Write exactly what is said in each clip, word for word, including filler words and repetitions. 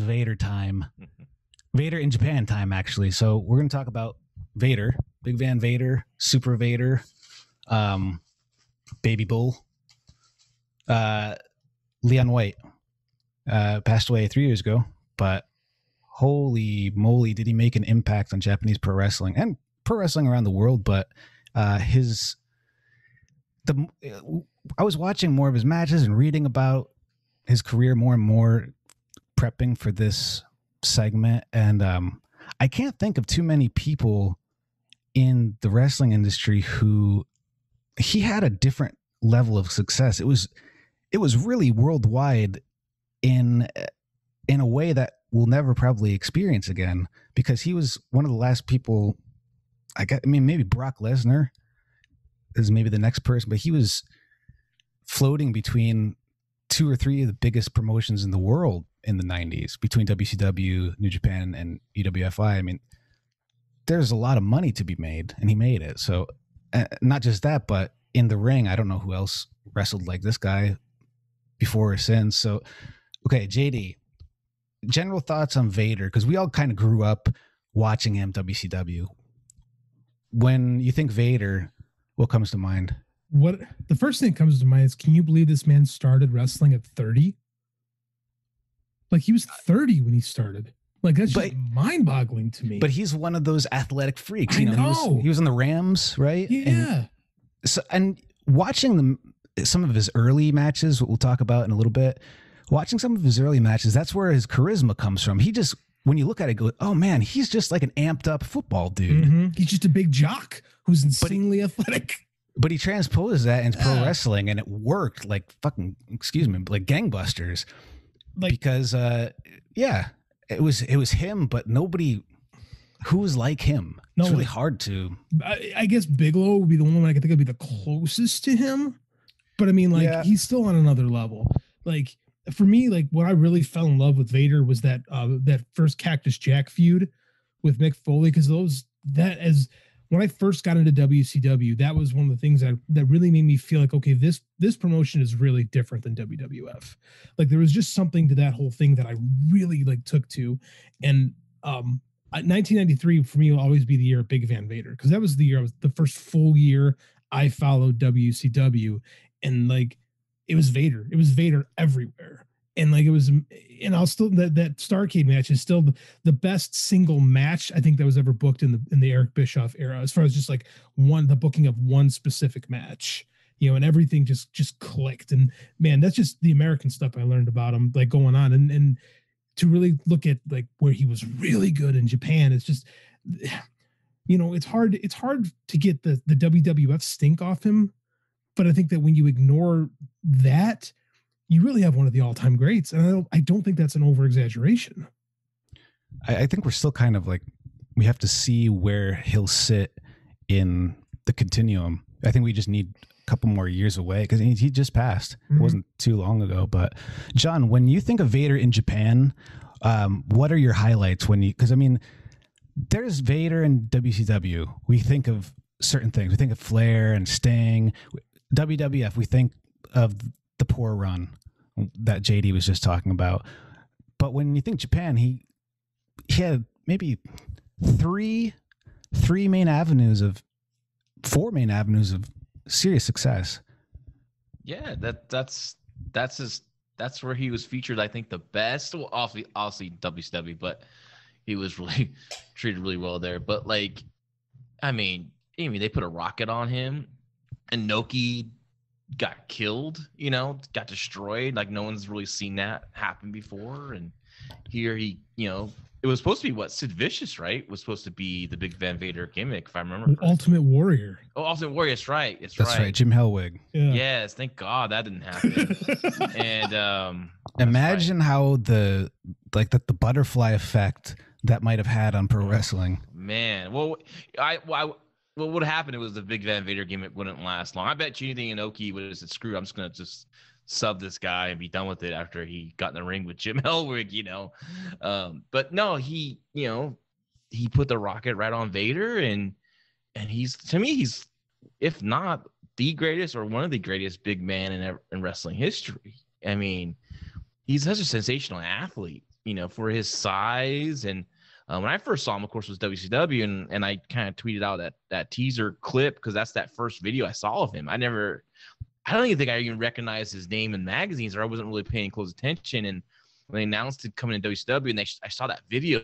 Vader time. Vader in Japan time, actually. So we're going to talk about Vader, Big Van Vader, Super Vader, um, Baby Bull, uh, Leon White. Uh, passed away three years ago, but holy moly, did he make an impact on Japanese pro wrestling and pro wrestling around the world. But uh, his the I was watching more of his matches and reading about his career more and more, prepping for this segment, and um, I can't think of too many people in the wrestling industry who he had a different level of success. It was it was really worldwide in in a way that we'll never probably experience again, because he was one of the last people. I got, I mean, maybe Brock Lesnar is maybe the next person, but he was floating between two or three of the biggest promotions in the world in the nineties, between W C W, New Japan, and E W F I. I mean, there's a lot of money to be made, and he made it. So uh, not just that, but in the ring, I don't know who else wrestled like this guy before or since. So, okay, J D, general thoughts on Vader, because we all kind of grew up watching him, W C W. When you think Vader, what comes to mind? What the first thing that comes to mind is, can you believe this man started wrestling at thirty? Like, he was thirty when he started. Like, that's but, just mind-boggling to me. But he's one of those athletic freaks. You know, know. He, was, he was in the Rams, right? Yeah. And, so, and watching the, some of his early matches, what we'll talk about in a little bit, watching some of his early matches, that's where his charisma comes from. He just, when you look at it, go, oh, man, he's just like an amped-up football dude. Mm-hmm. He's just a big jock who's insanely but, athletic. But he transposes that into pro uh, wrestling, and it worked like fucking, excuse me, like gangbusters. Like, because, uh, yeah, it was it was him, but nobody who was like him. No, it's really hard to. I, I guess Bigelow would be the one I could think would be the closest to him. But I mean, like, yeah. He's still on another level. Like, for me, like, what I really fell in love with Vader was that uh, that first Cactus Jack feud with Mick Foley, because those that as when I first got into W C W, that was one of the things that, that really made me feel like, okay, this this promotion is really different than W W F. Like, there was just something to that whole thing that I really, like, took to. And um, nineteen ninety-three, for me, will always be the year of Big Van Vader, because that was the year, I was the first full year I followed W C W. And, like, it was Vader. It was Vader everywhere. And, like, it was, and I'll still, that, that Starrcade match is still the, the best single match I think that was ever booked in the in the Eric Bischoff era, as far as just like one, the booking of one specific match, you know, and everything just, just clicked. And man, that's just the American stuff I learned about him, like, going on. And, and to really look at, like, where he was really good in Japan, it's just, you know, it's hard, it's hard to get the, the W W F stink off him. But I think that when you ignore that, you really have one of the all-time greats. And I don't, I don't think that's an over-exaggeration. I, I think we're still kind of like, we have to see where he'll sit in the continuum. I think we just need a couple more years away, because he, he just passed. Mm-hmm. It wasn't too long ago. But John, when you think of Vader in Japan, um, what are your highlights when you, because I mean, there's Vader in W C W. We think of certain things. We think of Flair and Sting. W W F, we think of the poor run that J D was just talking about. But when you think Japan, he he had maybe three three main avenues of four main avenues of serious success. Yeah, that that's that's his that's where he was featured, I think, the best. Well, obviously, obviously W C W, but he was really treated really well there. But like, I mean, I mean, they put a rocket on him, and Inoki got killed, you know, got destroyed. Like, no one's really seen that happen before. And here he, you know, it was supposed to be what Sid Vicious, right? Was supposed to be the Big Van Vader gimmick, if I remember. Ultimate Warrior. Oh, Ultimate Warrior. That's right. It's that's right. right. Jim Hellwig. Yeah. Yes. Thank God that didn't happen. And um, imagine right. how the like that the butterfly effect that might have had on pro wrestling. Man, well, I. Well, I Well, what would happen? It was the Big Van Vader gimmick wouldn't last long. I bet you anything Inoki would have said, screw, I'm just going to just sub this guy and be done with it after he got in the ring with Jim Hellwig, you know. Um, but no, he, you know, he put the rocket right on Vader. And and he's, to me, he's, if not the greatest or one of the greatest big man in, in wrestling history. I mean, he's such a sensational athlete. you know, for his size. And uh, when I first saw him, of course, was W C W, and and I kind of tweeted out that that teaser clip because that's that first video I saw of him. I never, I don't even think I even recognized his name in magazines, or I wasn't really paying close attention. And when they announced it coming to W C W, and they, I saw that video.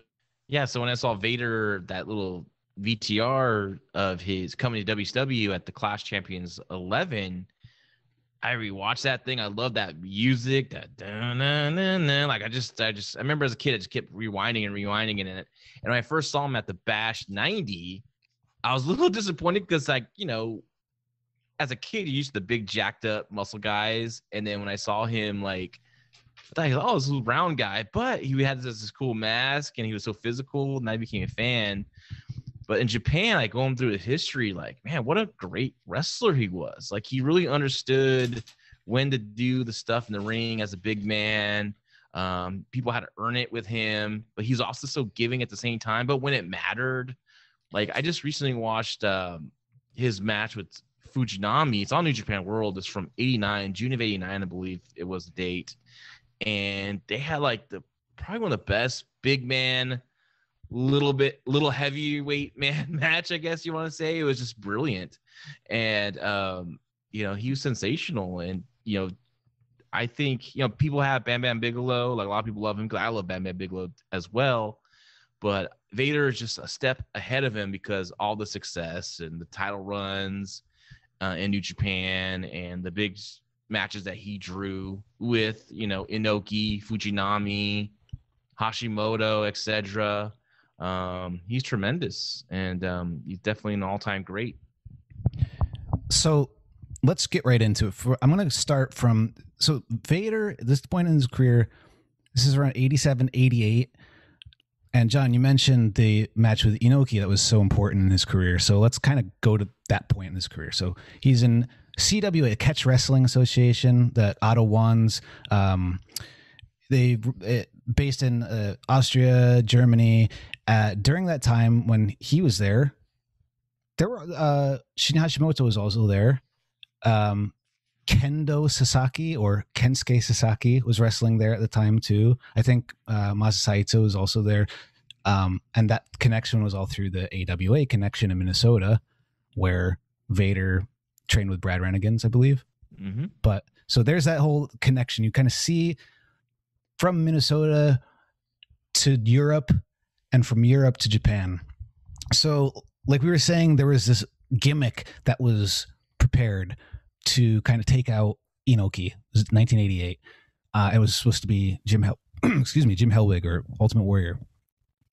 Yeah, so when I saw Vader, that little V T R of his coming to W C W at the Clash Champions eleven, I rewatched that thing. I love that music. That da, na, na, na. Like I just, I just, I remember as a kid, I just kept rewinding and rewinding it. And when I first saw him at the Bash ninety, I was a little disappointed because, like, you know, as a kid, you used to the big jacked up muscle guys, and then when I saw him, like, I thought, oh, this little brown guy, but he had this, this cool mask, and he was so physical, and I became a fan. But in Japan, like, going through the history, like, man, what a great wrestler he was. Like, he really understood when to do the stuff in the ring as a big man. Um, people had to earn it with him, but he's also so giving at the same time. But when it mattered, like, I just recently watched um, his match with Fujinami. It's on New Japan World. It's from eighty-nine, June of eighty-nine, I believe it was the date. And they had, like, the probably one of the best big man, little bit little heavyweight man match, I guess you want to say. It was just brilliant. And um you know, he was sensational. And you know, I think, you know, people have Bam Bam Bigelow, like, a lot of people love him because I love Bam Bam Bigelow as well, but Vader is just a step ahead of him because all the success and the title runs uh, in New Japan and the big matches that he drew with, you know, Inoki, Fujinami, Hashimoto, et cetera. Um, he's tremendous, and um, he's definitely an all-time great. So let's get right into it. For, I'm going to start from – so Vader, at this point in his career, this is around eighty-seven, eighty-eight. And, John, you mentioned the match with Inoki that was so important in his career. So let's kind of go to that point in his career. So he's in C W A, Catch Wrestling Association, the Otto Wands. Um, they it, based in uh, Austria, Germany. Uh, during that time when he was there, there were uh, Shin Hashimoto was also there. Um, Kendo Sasaki or Kensuke Sasaki was wrestling there at the time too. I think uh, Masasaito was also there. Um, and that connection was all through the A W A connection in Minnesota, where Vader trained with Brad Renegans, I believe. Mm-hmm. But so there's that whole connection. You kind of see from Minnesota to Europe and from Europe to Japan. So like we were saying, there was this gimmick that was prepared to kind of take out Inoki. It was nineteen eighty-eight. Uh, it was supposed to be Jim Hel- excuse me, Jim Hellwig or Ultimate Warrior.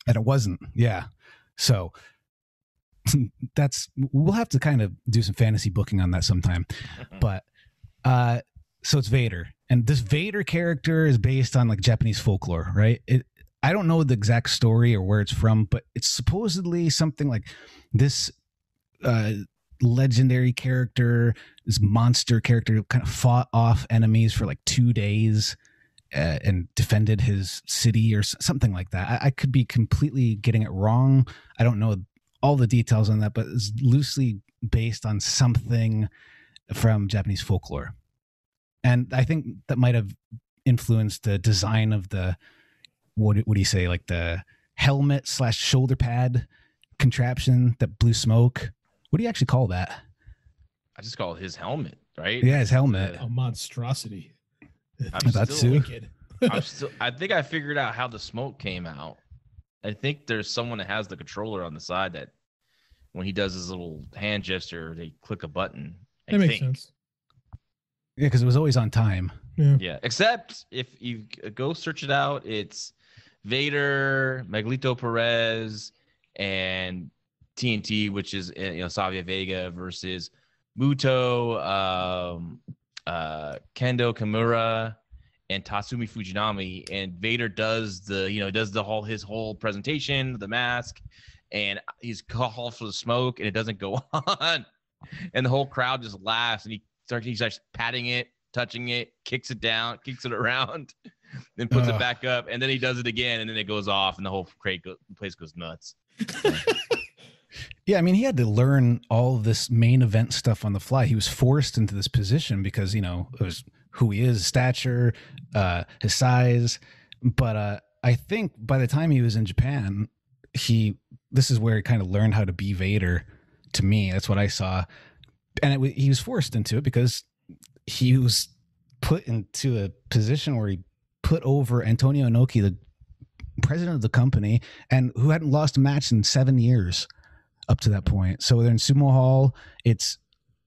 And it wasn't. Yeah. So that's, we'll have to kind of do some fantasy booking on that sometime. But uh, so it's Vader. And this Vader character is based on, like, Japanese folklore, right? It, I don't know the exact story or where it's from, but it's supposedly something like this uh, legendary character, this monster character, kind of fought off enemies for like two days uh, and defended his city or something like that. I, I could be completely getting it wrong. I don't know all the details on that, but it's loosely based on something from Japanese folklore. And I think that might have influenced the design of the, what, what do you say, like the helmet slash shoulder pad contraption that blew smoke. What do you actually call that? I just call it his helmet, right? Yeah, his helmet. A monstrosity. I'm That's still wicked. I'm still, I think I figured out how the smoke came out. I think there's someone that has the controller on the side that when he does his little hand gesture, they click a button. I that makes think. sense. Yeah, because it was always on time. Yeah. yeah, except if you go search it out, it's Vader, Miguelito Perez, and T N T, which is, you know, Savio Vega versus Mutoh, um, uh, Kendo Kimura, and Tatsumi Fujinami. And Vader does the, you know, does the whole his whole presentation, the mask, and he's called for the smoke, and it doesn't go on, and the whole crowd just laughs, and he. He starts patting it, touching it, kicks it down, kicks it around, then puts uh, it back up, and then he does it again, and then it goes off, and the whole place goes nuts. Yeah, I mean, he had to learn all this main event stuff on the fly. He was forced into this position because, you know, it was who he is, stature, uh, his size. But uh, I think by the time he was in Japan, he this is where he kind of learned how to be Vader. To me, that's what I saw. And it, he was forced into it because he was put into a position where he put over Antonio Inoki, the president of the company, and who hadn't lost a match in seven years up to that point. So they're in Sumo Hall. It's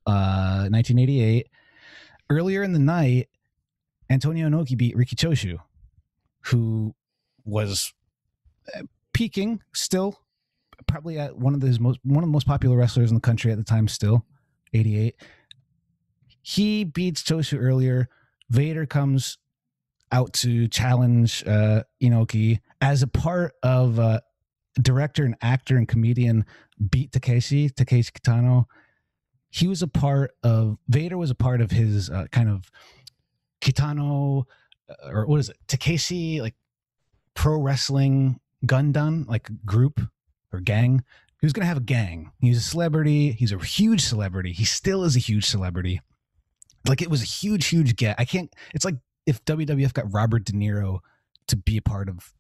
uh, nineteen eighty-eight. Earlier in the night, Antonio Inoki beat Riki Choshu, who was peaking still, probably at one of the most one of the most popular wrestlers in the country at the time still, eighty-eight. He beats Choshu earlier. Vader comes out to challenge uh, Inoki as a part of uh, director and actor and comedian beat Takeshi, Takeshi Kitano. He was a part of, Vader was a part of his uh, kind of Kitano, uh, or what is it? Takeshi, like pro wrestling Gundam, like group or gang. He was going to have a gang. He was a celebrity. He's a huge celebrity. He still is a huge celebrity. Like it was a huge, huge get. I can't, it's like if W W F got Robert De Niro to be a part of,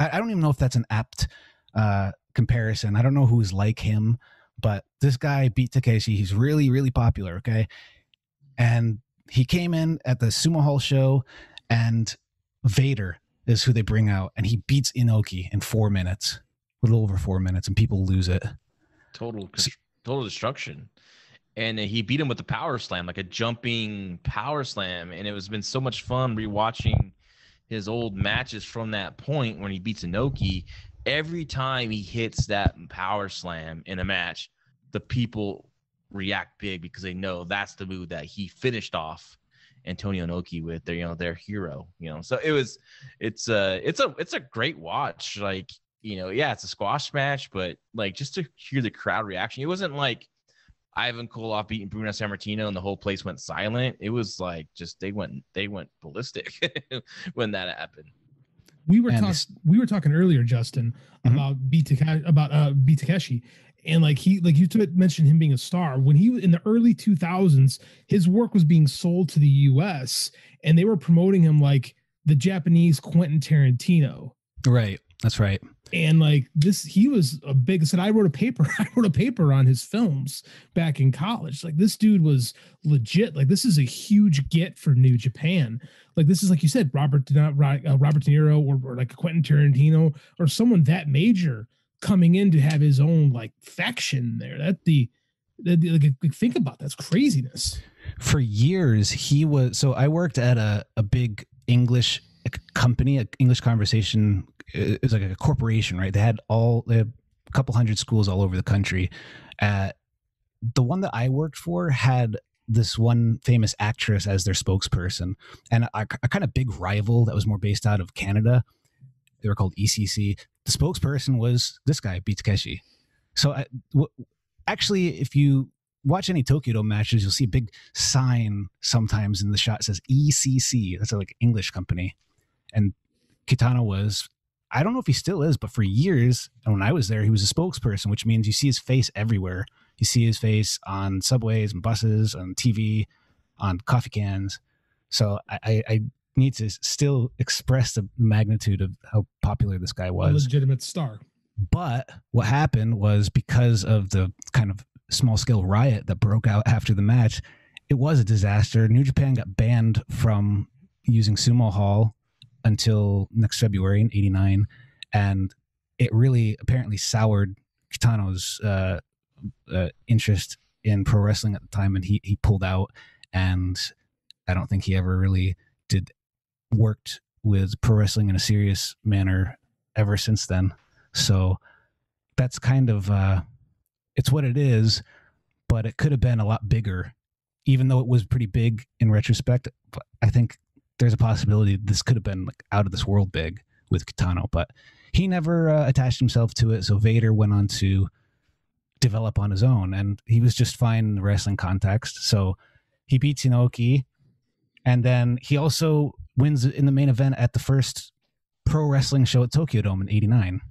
I, I don't even know if that's an apt uh, comparison. I don't know who's like him, but this guy beat Takeshi. He's really, really popular. Okay. And he came in at the Sumo Hall show, and Vader is who they bring out, and he beats Inoki in four minutes, a little over four minutes, and people lose it. Total, total destruction. And he beat him with a power slam, like a jumping power slam. And it was been so much fun rewatching his old matches from that point when he beats Inoki. Every time he hits that power slam in a match, the people react big because they know that's the move that he finished off Antonio Inoki with, their, you know, their hero, you know. So it was, it's a, it's a, it's a great watch. Like, you know, yeah, it's a squash match, but like just to hear the crowd reaction, it wasn't like Ivan Koloff beating Bruno Sammartino and the whole place went silent. It was like just they went they went ballistic when that happened. We were talking we were talking earlier, Justin, mm-hmm. about B Takeshi, about uh, B Takeshi, and like he like you mentioned him being a star when he was in the early two thousands. His work was being sold to the U S and they were promoting him like the Japanese Quentin Tarantino. Right, that's right. And like this, he was a big. Said I wrote a paper. I wrote a paper on his films back in college. Like this dude was legit. Like this is a huge get for New Japan. Like this is, like you said, Robert uh, Robert De Niro or, or like Quentin Tarantino or someone that major coming in to have his own like faction there. That the, that the like, think about that's craziness. For years he was. So I worked at a a big English company, an English conversation. It was like a corporation, right? They had all they had a couple hundred schools all over the country. Uh, the one that I worked for had this one famous actress as their spokesperson, and a, a kind of big rival that was more based out of Canada. They were called E C C. The spokesperson was this guy, Takeshi. So I, w actually, if you watch any Tokyo Dome matches, you'll see a big sign sometimes in the shot that says E C C. That's a, like English company, and Kitano was. I don't know if he still is, but for years, and when I was there, he was a spokesperson, which means you see his face everywhere. You see his face on subways and buses, on T V, on coffee cans. So I, I need to still express the magnitude of how popular this guy was. A legitimate star. But what happened was, because of the kind of small-scale riot that broke out after the match, it was a disaster. New Japan got banned from using Sumo Hall until next February in eighty-nine, and it really apparently soured Kitano's uh, uh, interest in pro wrestling at the time, and he, he pulled out, and I don't think he ever really did worked with pro wrestling in a serious manner ever since then. So that's kind of, uh, it's what it is, but it could have been a lot bigger, even though it was pretty big in retrospect. But I think there's a possibility this could have been like out of this world big with Kitano, but he never uh, attached himself to it. So Vader went on to develop on his own, and he was just fine in the wrestling context. So he beats Inoki, and then he also wins in the main event at the first pro wrestling show at Tokyo Dome in eighty-nine.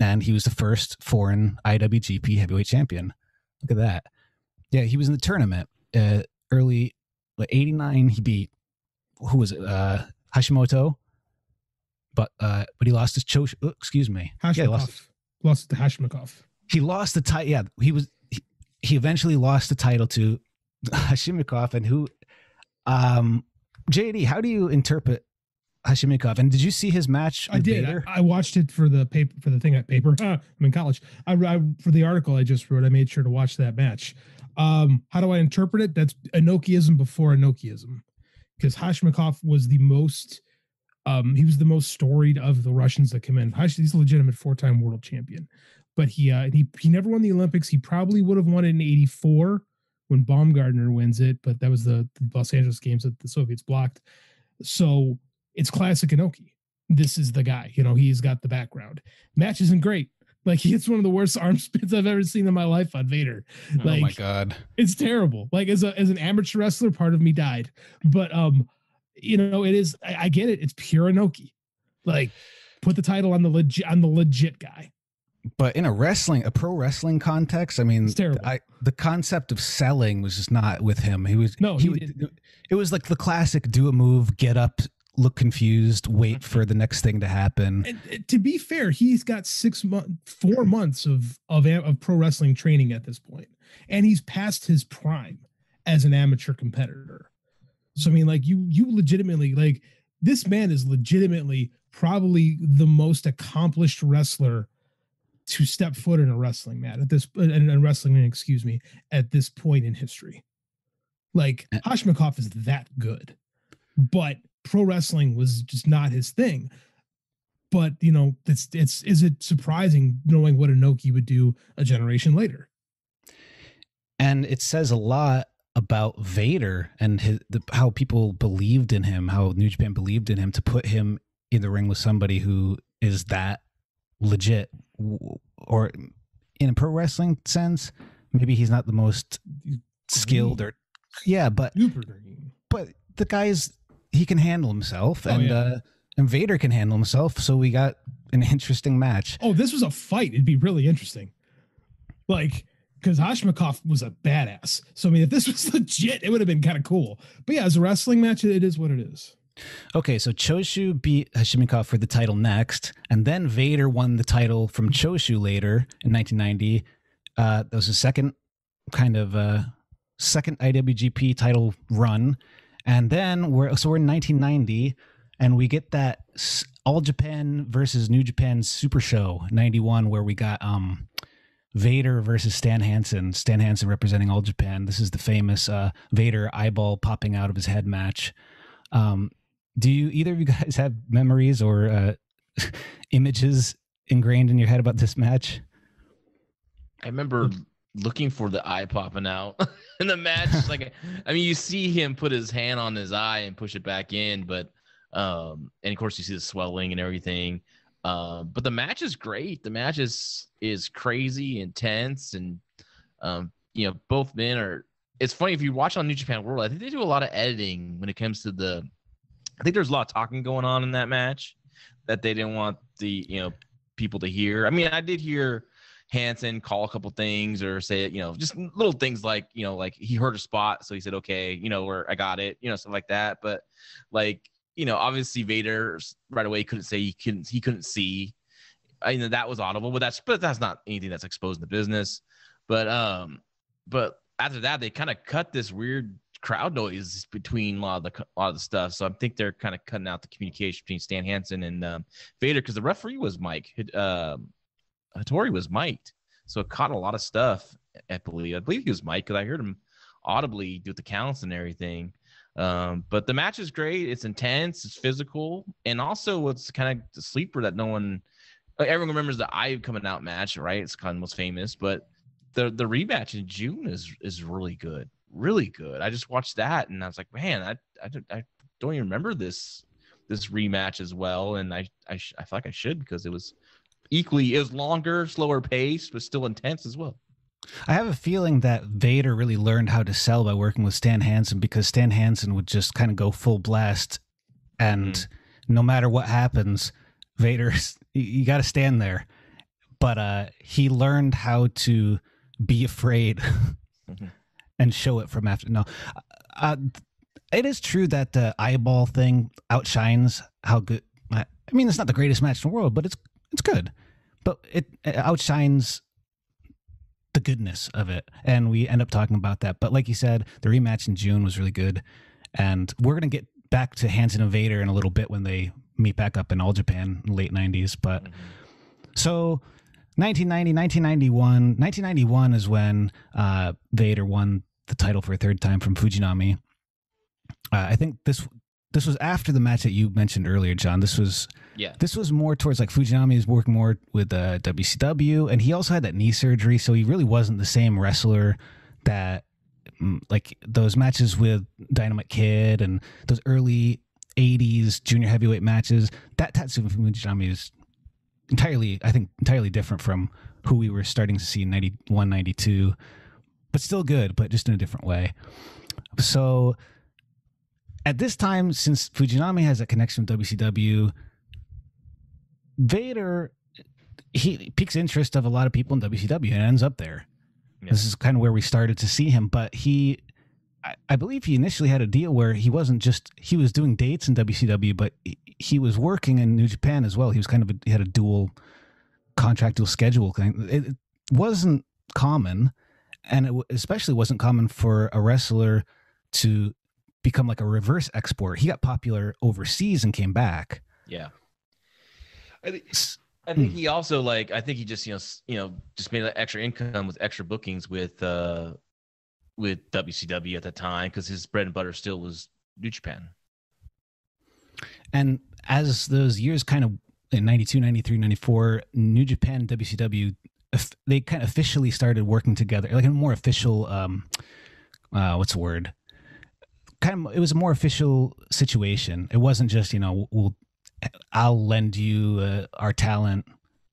And he was the first foreign I W G P heavyweight champion. Look at that. Yeah. He was in the tournament uh, early eighty-nine. He beat, who was it? Uh, Hashimoto, but uh, but he lost his Choshu. Oh, excuse me. Hashimukov. Yeah, lost, lost to Hashimukov. He lost the title. Yeah, he was. He, he eventually lost the title to Hashimukov, and who? Um, J D, how do you interpret Hashimukov? And did you see his match? I did. I, I watched it for the paper for the thing at paper. Uh, I'm in college. I, I for the article I just wrote, I made sure to watch that match. Um, how do I interpret it? That's Inokiism before Inokiism, because Hashimukov was the most. Um, he was the most storied of the Russians that come in. Hash, he's a legitimate four-time world champion, but he uh, he he never won the Olympics. He probably would have won it in eighty-four when Baumgartner wins it, but that was the, the Los Angeles Games that the Soviets blocked. So it's classic Inoki. This is the guy. You know, he's got the background. Match isn't great. Like, he hits one of the worst arm spins I've ever seen in my life on Vader. Like, oh my God, it's terrible. Like, as a as an amateur wrestler, part of me died. But um. You know, it is. I, I get it. It's pure Inoki. Like, put the title on the legit on the legit guy. But in a wrestling, a pro wrestling context, I mean, I, the concept of selling was just not with him. He was no. He, he didn't. It was like the classic: do a move, get up, look confused, wait for the next thing to happen. And, and to be fair, he's got six months, four months of of of pro wrestling training at this point, and he's past his prime as an amateur competitor. So, I mean, like, you you legitimately, like, this man is legitimately probably the most accomplished wrestler to step foot in a wrestling mat at this, in a wrestling ring, excuse me, at this point in history. Like, Hashimukov is that good, but pro wrestling was just not his thing. But, you know, it's, it's, is it surprising knowing what Inoki would do a generation later? And it says a lot about Vader and his, the, how people believed in him, how New Japan believed in him, to put him in the ring with somebody who is that legit. Or in a pro wrestling sense, maybe he's not the most skilled or yeah, but but the guy's he can handle himself, and oh, yeah. uh, and Vader can handle himself. So we got an interesting match. Oh, this was a fight. It'd be really interesting. Like, because Hashimukov was a badass. So, I mean, if this was legit, it would have been kind of cool. But yeah, as a wrestling match, it is what it is. Okay, so Choshu beat Hashimukov for the title next. And then Vader won the title from Choshu later in nineteen ninety. Uh, that was his second kind of uh, second I W G P title run. And then we're, so we're in nineteen ninety, and we get that All Japan versus New Japan Super Show ninety-one, where we got... um. Vader versus Stan Hansen. Stan Hansen representing All Japan. This is the famous uh, Vader eyeball popping out of his head match. Um, do you either of you guys have memories or uh, images ingrained in your head about this match? I remember looking for the eye popping out in the match. Like, I mean, you see him put his hand on his eye and push it back in, but um, and of course you see the swelling and everything. Uh, but the match is great. The match is is crazy, intense, and um, you know, both men are. It's funny if you watch on New Japan World. I think they do a lot of editing when it comes to the. I think there's a lot of talking going on in that match that they didn't want the you know people to hear. I mean, I did hear Hansen call a couple things or say you know just little things like you know like he heard a spot, so he said okay, you know, or I got it, you know, stuff like that. But like. You know, obviously Vader right away couldn't say he couldn't he couldn't see. I know that was audible, but that's but that's not anything that's exposed in the business. But um, but after that they kind of cut this weird crowd noise between a lot of the a lot of the stuff. So I think they're kind of cutting out the communication between Stan Hansen and um, Vader, because the referee was Mike. Uh, Hattori was mic'd, so it caught a lot of stuff. I believe I believe he was mic'd because I heard him audibly do the counts and everything. Um, but the match is great. It's intense. It's physical. And also what's kind of the sleeper that no one, everyone remembers the eye coming out match, right? It's kind of most famous, but the, the rematch in June is, is really good. Really good. I just watched that and I was like, man, I, I, don't, I don't even remember this, this rematch as well. And I, I, I feel like I should, because it was equally, it was longer, slower paced, but still intense as well. I have a feeling that Vader really learned how to sell by working with Stan Hansen, because Stan Hansen would just kind of go full blast, and mm-hmm. no matter what happens, Vader, you got to stand there. But uh, he learned how to be afraid mm-hmm. and show it from after. No, uh, it is true that the eyeball thing outshines how good. I I mean, it's not the greatest match in the world, but it's it's good. But it, it outshines the goodness of it, and we end up talking about that. But like you said, the rematch in June was really good, and we're gonna get back to Hansen and Vader in a little bit when they meet back up in All Japan in the late nineties. But mm-hmm. so nineteen ninety, nineteen ninety-one. nineteen ninety-one is when uh, Vader won the title for a third time from Fujinami. Uh, I think this this was after the match that you mentioned earlier, John. This was yeah. This was more towards like Fujinami is working more with uh, W C W, and he also had that knee surgery, so he really wasn't the same wrestler that like those matches with Dynamite Kid and those early eighties junior heavyweight matches. That Tatsumi Fujinami is entirely, I think, entirely different from who we were starting to see in ninety-one, ninety-two, but still good, but just in a different way. So at this time, since Fujinami has a connection with W C W, Vader, he piques interest of a lot of people in W C W and ends up there. Yeah. This is kind of where we started to see him, but he, I, I believe he initially had a deal where he wasn't just, he was doing dates in W C W, but he, he was working in New Japan as well. He was kind of, a, he had a dual contract, dual schedule thing. It, it wasn't common, and it especially wasn't common for a wrestler to become like a reverse export. He got popular overseas and came back. Yeah. I think, I think mm. he also like, I think he just, you know, you know, just made like extra income with extra bookings with, uh, with W C W at the time, because his bread and butter still was New Japan. And as those years kind of in ninety-two, ninety-three, ninety-four, New Japan, W C W, they kind of officially started working together, like a more official, um, uh, what's the word? Kind of, it was a more official situation. It wasn't just, you know, we'll, I'll lend you uh, our talent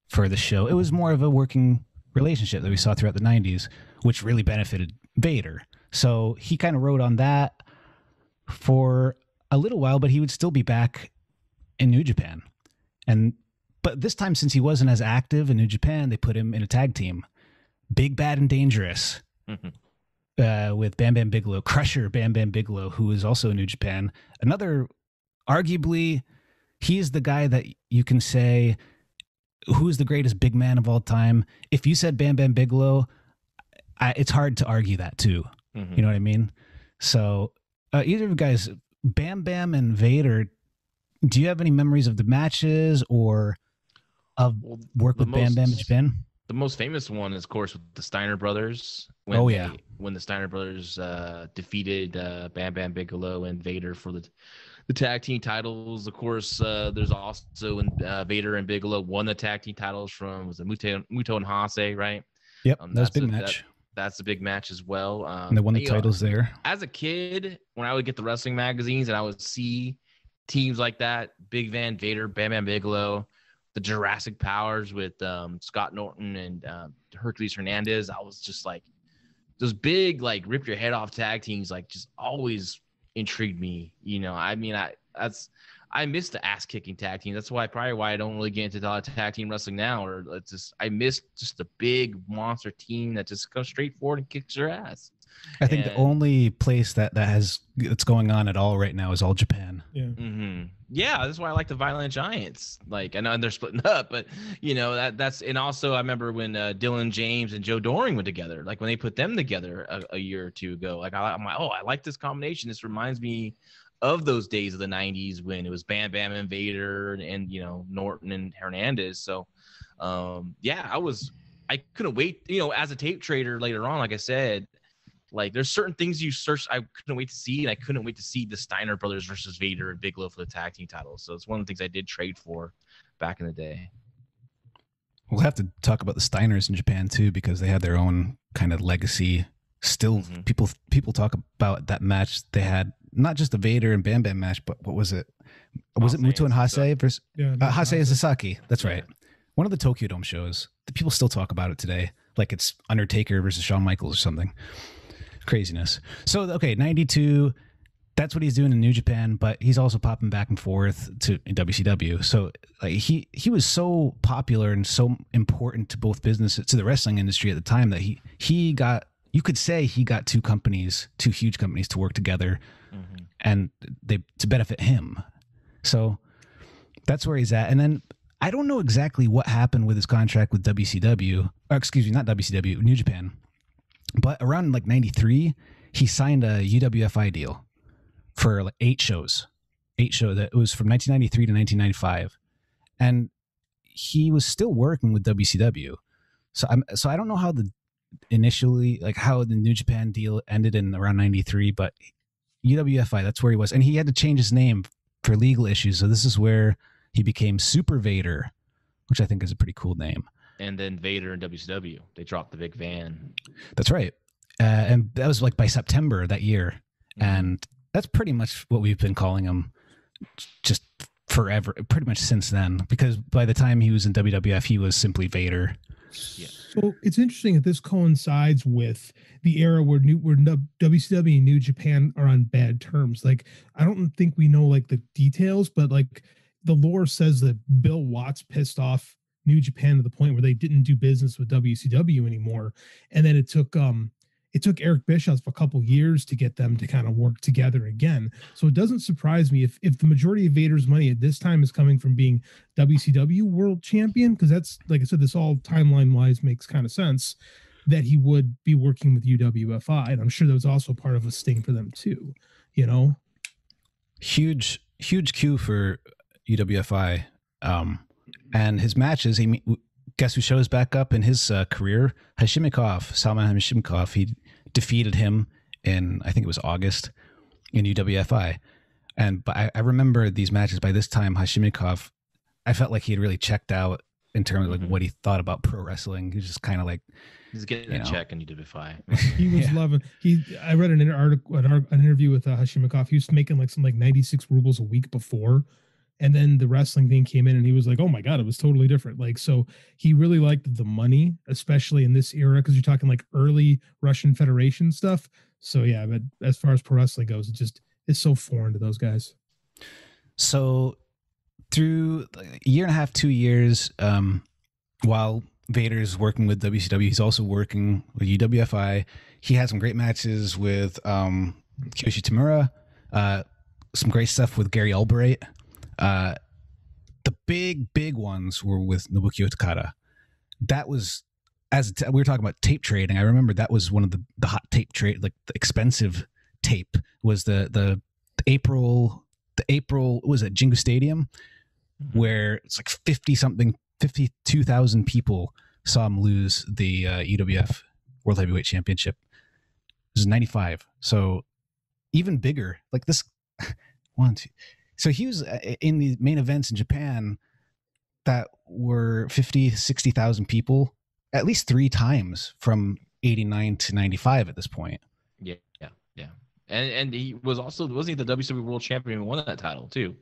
for the show. It was more of a working relationship that we saw throughout the nineties, which really benefited Vader. So he kind of rode on that for a little while, but he would still be back in New Japan. And but this time, since he wasn't as active in New Japan, they put him in a tag team, Big Bad and Dangerous, mm-hmm. uh, with Bam Bam Bigelow, Crusher Bam Bam Bigelow, who is also in New Japan. Another, arguably, he's the guy that you can say, who's the greatest big man of all time? If you said Bam Bam Bigelow, I, it's hard to argue that too. Mm-hmm. You know what I mean? So uh, either of you guys, Bam Bam and Vader, do you have any memories of the matches or of well, work with most, Bam Bam in Japan? The most famous one is, of course, with the Steiner Brothers. When oh, yeah. They, when the Steiner Brothers uh, defeated uh, Bam Bam Bigelow and Vader for the the tag team titles. Of course, uh, there's also when uh, Vader and Bigelow won the tag team titles from was it Mutoh, Mutoh and Hase, right? Yep, um, that's, that's a big match. That, That's a big match as well. Um, and they won the titles know, there. As a kid, when I would get the wrestling magazines and I would see teams like that, Big Van, Vader, Bam Bam Bigelow, the Jurassic Powers with um, Scott Norton and uh, Hercules Hernandez, I was just like, those big, like, rip your head off tag teams, like, just always intrigued me. You know, I mean, I that's I miss the ass-kicking tag team. That's why probably why I don't really get into a lot of tag team wrestling now, or it's just I miss just the big monster team that just comes straight forward and kicks your ass. I think and, the only place that that has that's going on at all right now is All Japan. Yeah, mm-hmm. yeah, that's why I like the Violent Giants. Like, I know they're splitting up, but you know that that's and also I remember when uh, Dylan James and Joe Doring went together. Like when they put them together a, a year or two ago. Like I, I'm like, oh, I like this combination. This reminds me of those days of the nineties when it was Bam Bam and Vader and, and you know, Norton and Hernandez. So, um, yeah, I was, I couldn't wait, you know, as a tape trader later on, like I said, like there's certain things you search. I couldn't wait to see, and I couldn't wait to see the Steiner Brothers versus Vader and Bigelow for the tag team titles. So it's one of the things I did trade for back in the day. We'll have to talk about the Steiners in Japan too, because they had their own kind of legacy. Still mm-hmm. people, people talk about that match they had. Not just the Vader and Bam Bam match, but what was it? Was Hase it Mutoh and Hase Sasaki. versus yeah, uh, Hase and Sasaki? That's yeah. right. One of the Tokyo Dome shows. The people still talk about it today, like it's Undertaker versus Shawn Michaels or something. Craziness. So okay, ninety-two. That's what he's doing in New Japan, but he's also popping back and forth to in W C W. So like, he he was so popular and so important to both businesses, to the wrestling industry at the time, that he he got. You could say he got two companies, two huge companies to work together mm-hmm. and they to benefit him. So that's where he's at. And then I don't know exactly what happened with his contract with W C W. Or excuse me, not W C W, New Japan. But around like ninety-three, he signed a U W F I deal for like eight shows. Eight shows. That it was from nineteen ninety-three to nineteen ninety-five. And he was still working with W C W. So I'm so I don't know how the initially like how the New Japan deal ended in around ninety-three, but U W F I, that's where he was. And he had to change his name for legal issues. So this is where he became Super Vader, which I think is a pretty cool name. And then Vader and W C W, they dropped the big van. That's right. Uh, and that was like by September that year. Mm-hmm. And that's pretty much what we've been calling him just forever, pretty much since then, because by the time he was in W W F, he was simply Vader. Yeah. So it's interesting that this coincides with the era where new where W C W and New Japan are on bad terms. Like, I don't think we know like the details, but like the lore says that Bill Watts pissed off New Japan to the point where they didn't do business with W C W anymore. And then it took um it took Eric Bischoff a couple years to get them to kind of work together again. So it doesn't surprise me if, if the majority of Vader's money at this time is coming from being W C W world champion, because that's, like I said, this all timeline-wise makes kind of sense that he would be working with U W F I. And I'm sure that was also part of a sting for them too, you know? Huge, huge cue for U W F I. Um, and his matches, he... guess who shows back up in his uh, career? Hashimikov, Salman Hashimikov. He defeated him in, I think it was August, in U W F I. And but I, I remember these matches. By this time, Hashimikov, I felt like he had really checked out in terms of like mm-hmm. what he thought about pro wrestling. He was just kind of like, he's getting a know. check in U W F I. He was yeah. loving. He, I read an article, an interview with uh, Hashimikov. He was making like some like ninety-six rubles a week before. And then the wrestling thing came in and he was like, oh my God, it was totally different. Like, so he really liked the money, especially in this era, because you're talking like early Russian Federation stuff. So yeah, but as far as pro wrestling goes, it just is so foreign to those guys. So through a year and a half, two years, um, while Vader's working with W C W, he's also working with U W F I. He had some great matches with um, Kyoshi Tamura, uh, some great stuff with Gary Albright. Uh, the big, big ones were with Nobuhiro Takada. That was, as t- we were talking about tape trading, I remember that was one of the, the hot tape trade, like the expensive tape was the, the, the April, the April, what was it, Jingu Stadium, where it's like fifty something, fifty-two thousand people saw him lose the uh, U W F World Heavyweight Championship. This is ninety-five. So even bigger, like this one, two. So he was in the main events in Japan that were fifty, sixty thousand people at least three times from eighty-nine to ninety-five at this point. Yeah, yeah, yeah. And and he was also, wasn't he the W C W World Champion and won that title too?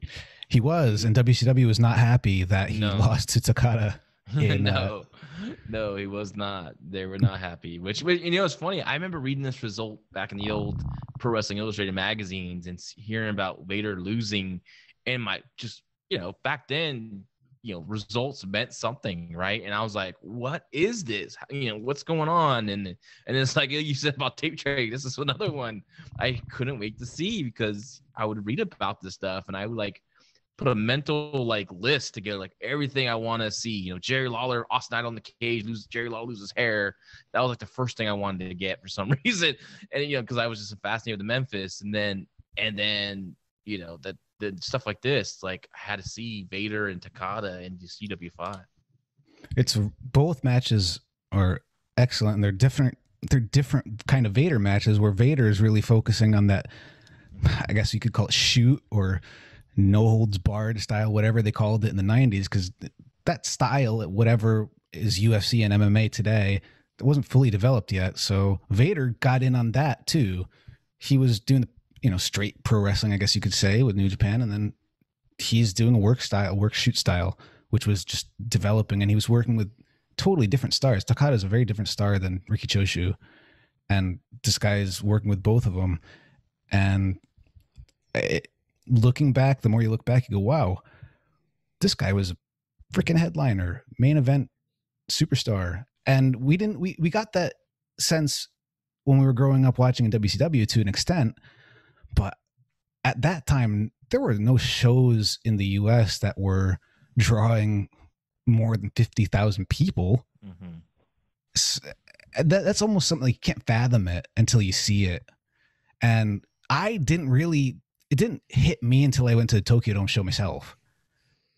He was, and W C W was not happy that he no. lost to Takada. In, no, uh, no, he was not. They were not happy. Which, you know, it's funny. I remember reading this result back in the old Pro Wrestling Illustrated magazines and hearing about Vader losing, and my just you know back then, you know, results meant something, right? And I was like, what is this? You know, what's going on? And and it's like you said about tape trade. This is another one I couldn't wait to see, because I would read about this stuff and I would like put a mental like list together, like everything I want to see. You know, Jerry Lawler, Austin Idol on the cage, lose Jerry Lawler loses hair. That was like the first thing I wanted to get for some reason, and you know, because I was just fascinated with Memphis, and then and then you know that the stuff like this, like I had to see Vader and Takada and just U W F I. It's both matches are excellent, and they're different. They're different kind of Vader matches where Vader is really focusing on that. I guess you could call it shoot or no holds barred style, whatever they called it in the nineties, because th- that style, whatever is U F C and M M A today, it wasn't fully developed yet. So Vader got in on that too. He was doing the, you know, straight pro wrestling, I guess you could say, with New Japan, and then he's doing a work style, work shoot style, which was just developing, and he was working with totally different stars. Takada is a very different star than Riki Choshu, and this guy is working with both of them, and it, looking back, the more you look back, you go, wow, this guy was a freaking headliner, main event superstar. And we didn't, we, we got that sense when we were growing up watching in W C W to an extent, but at that time, there were no shows in the U S that were drawing more than fifty thousand people. Mm-hmm. So that, that's almost something like you can't fathom it until you see it. And I didn't really, it didn't hit me until I went to the Tokyo Dome show myself.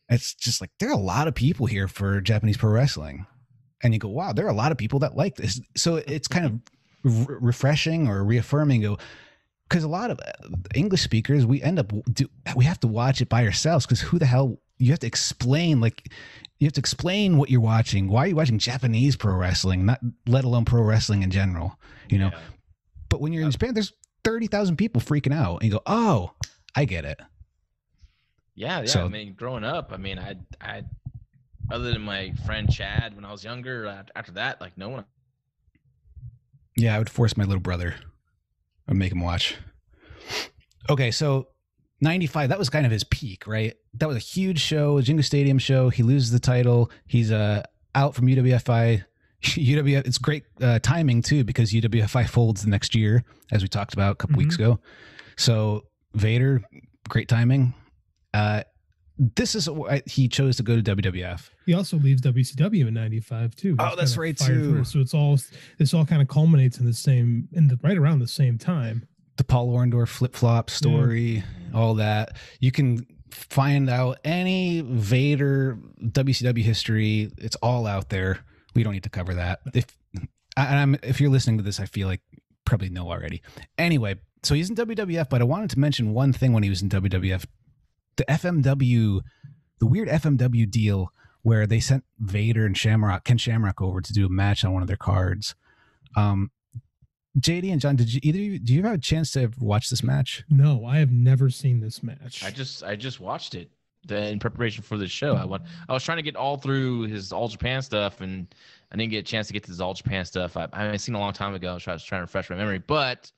It's just like, there are a lot of people here for Japanese pro wrestling. And you go, wow, there are a lot of people that like this. So it's kind of re refreshing or reaffirming. Go, because a lot of English speakers, we end up, do, we have to watch it by ourselves, because who the hell, you have to explain, like, you have to explain what you're watching. Why are you watching Japanese pro wrestling, not let alone pro wrestling in general, you know? Yeah. But when you're in Japan, there's thirty thousand people freaking out, and you go, oh, I get it. Yeah, yeah. So, I mean, growing up, I mean, I, I, other than my friend Chad when I was younger, after that, like, no one. Yeah, I would force my little brother. I'd make him watch. Okay, so ninety-five, that was kind of his peak, right? That was a huge show, a Jingu Stadium show. He loses the title. He's uh, out from U W F I. U W F, it's great uh, timing, too, because U W F I folds the next year, as we talked about a couple mm-hmm. weeks ago. So Vader, great timing. Uh, this is why he chose to go to W W F. He also leaves W C W in ninety-five too. Oh, that's right too. Through. So it's all this all kind of culminates in the same in the right around the same time. The Paul Orndorff flip flop story, yeah. all that. You can find out any Vader W C W history. It's all out there. We don't need to cover that. If and I'm if you're listening to this, I feel like you probably know already. Anyway, so he's in W W F, but I wanted to mention one thing when he was in W W F. The F M W, the weird F M W deal where they sent Vader and Shamrock, Ken Shamrock, over to do a match on one of their cards. Um, J D and John, did you either? Do you have a chance to watch this match? No, I have never seen this match. I just, I just watched it in preparation for this show. I went, I was trying to get all through his All Japan stuff, and I didn't get a chance to get to his All Japan stuff. I, I seen it a long time ago. I was trying to refresh my memory, but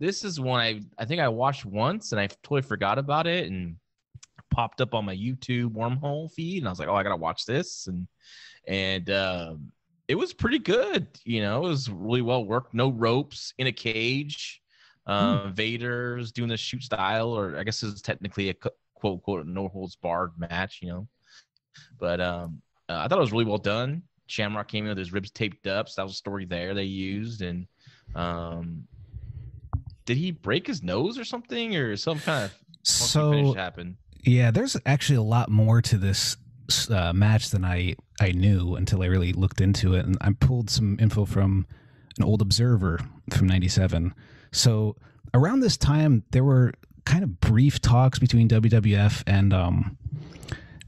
this is one I, I think I watched once, and I totally forgot about it, and popped up on my YouTube wormhole feed, and I was like, oh, I gotta watch this. And and um it was pretty good, you know. It was really well worked. No ropes, in a cage. um hmm. Vader's doing the shoot style, or I guess it's technically a quote quote no holds barred match, you know. But um uh, I thought it was really well done. Shamrock came in with his ribs taped up, so that was a story there they used. And um did he break his nose or something, or some kind of so finish happened? Yeah, there's actually a lot more to this uh, match than I, I knew until I really looked into it. And I pulled some info from an old Observer from ninety-seven. So around this time, there were kind of brief talks between W W F and um,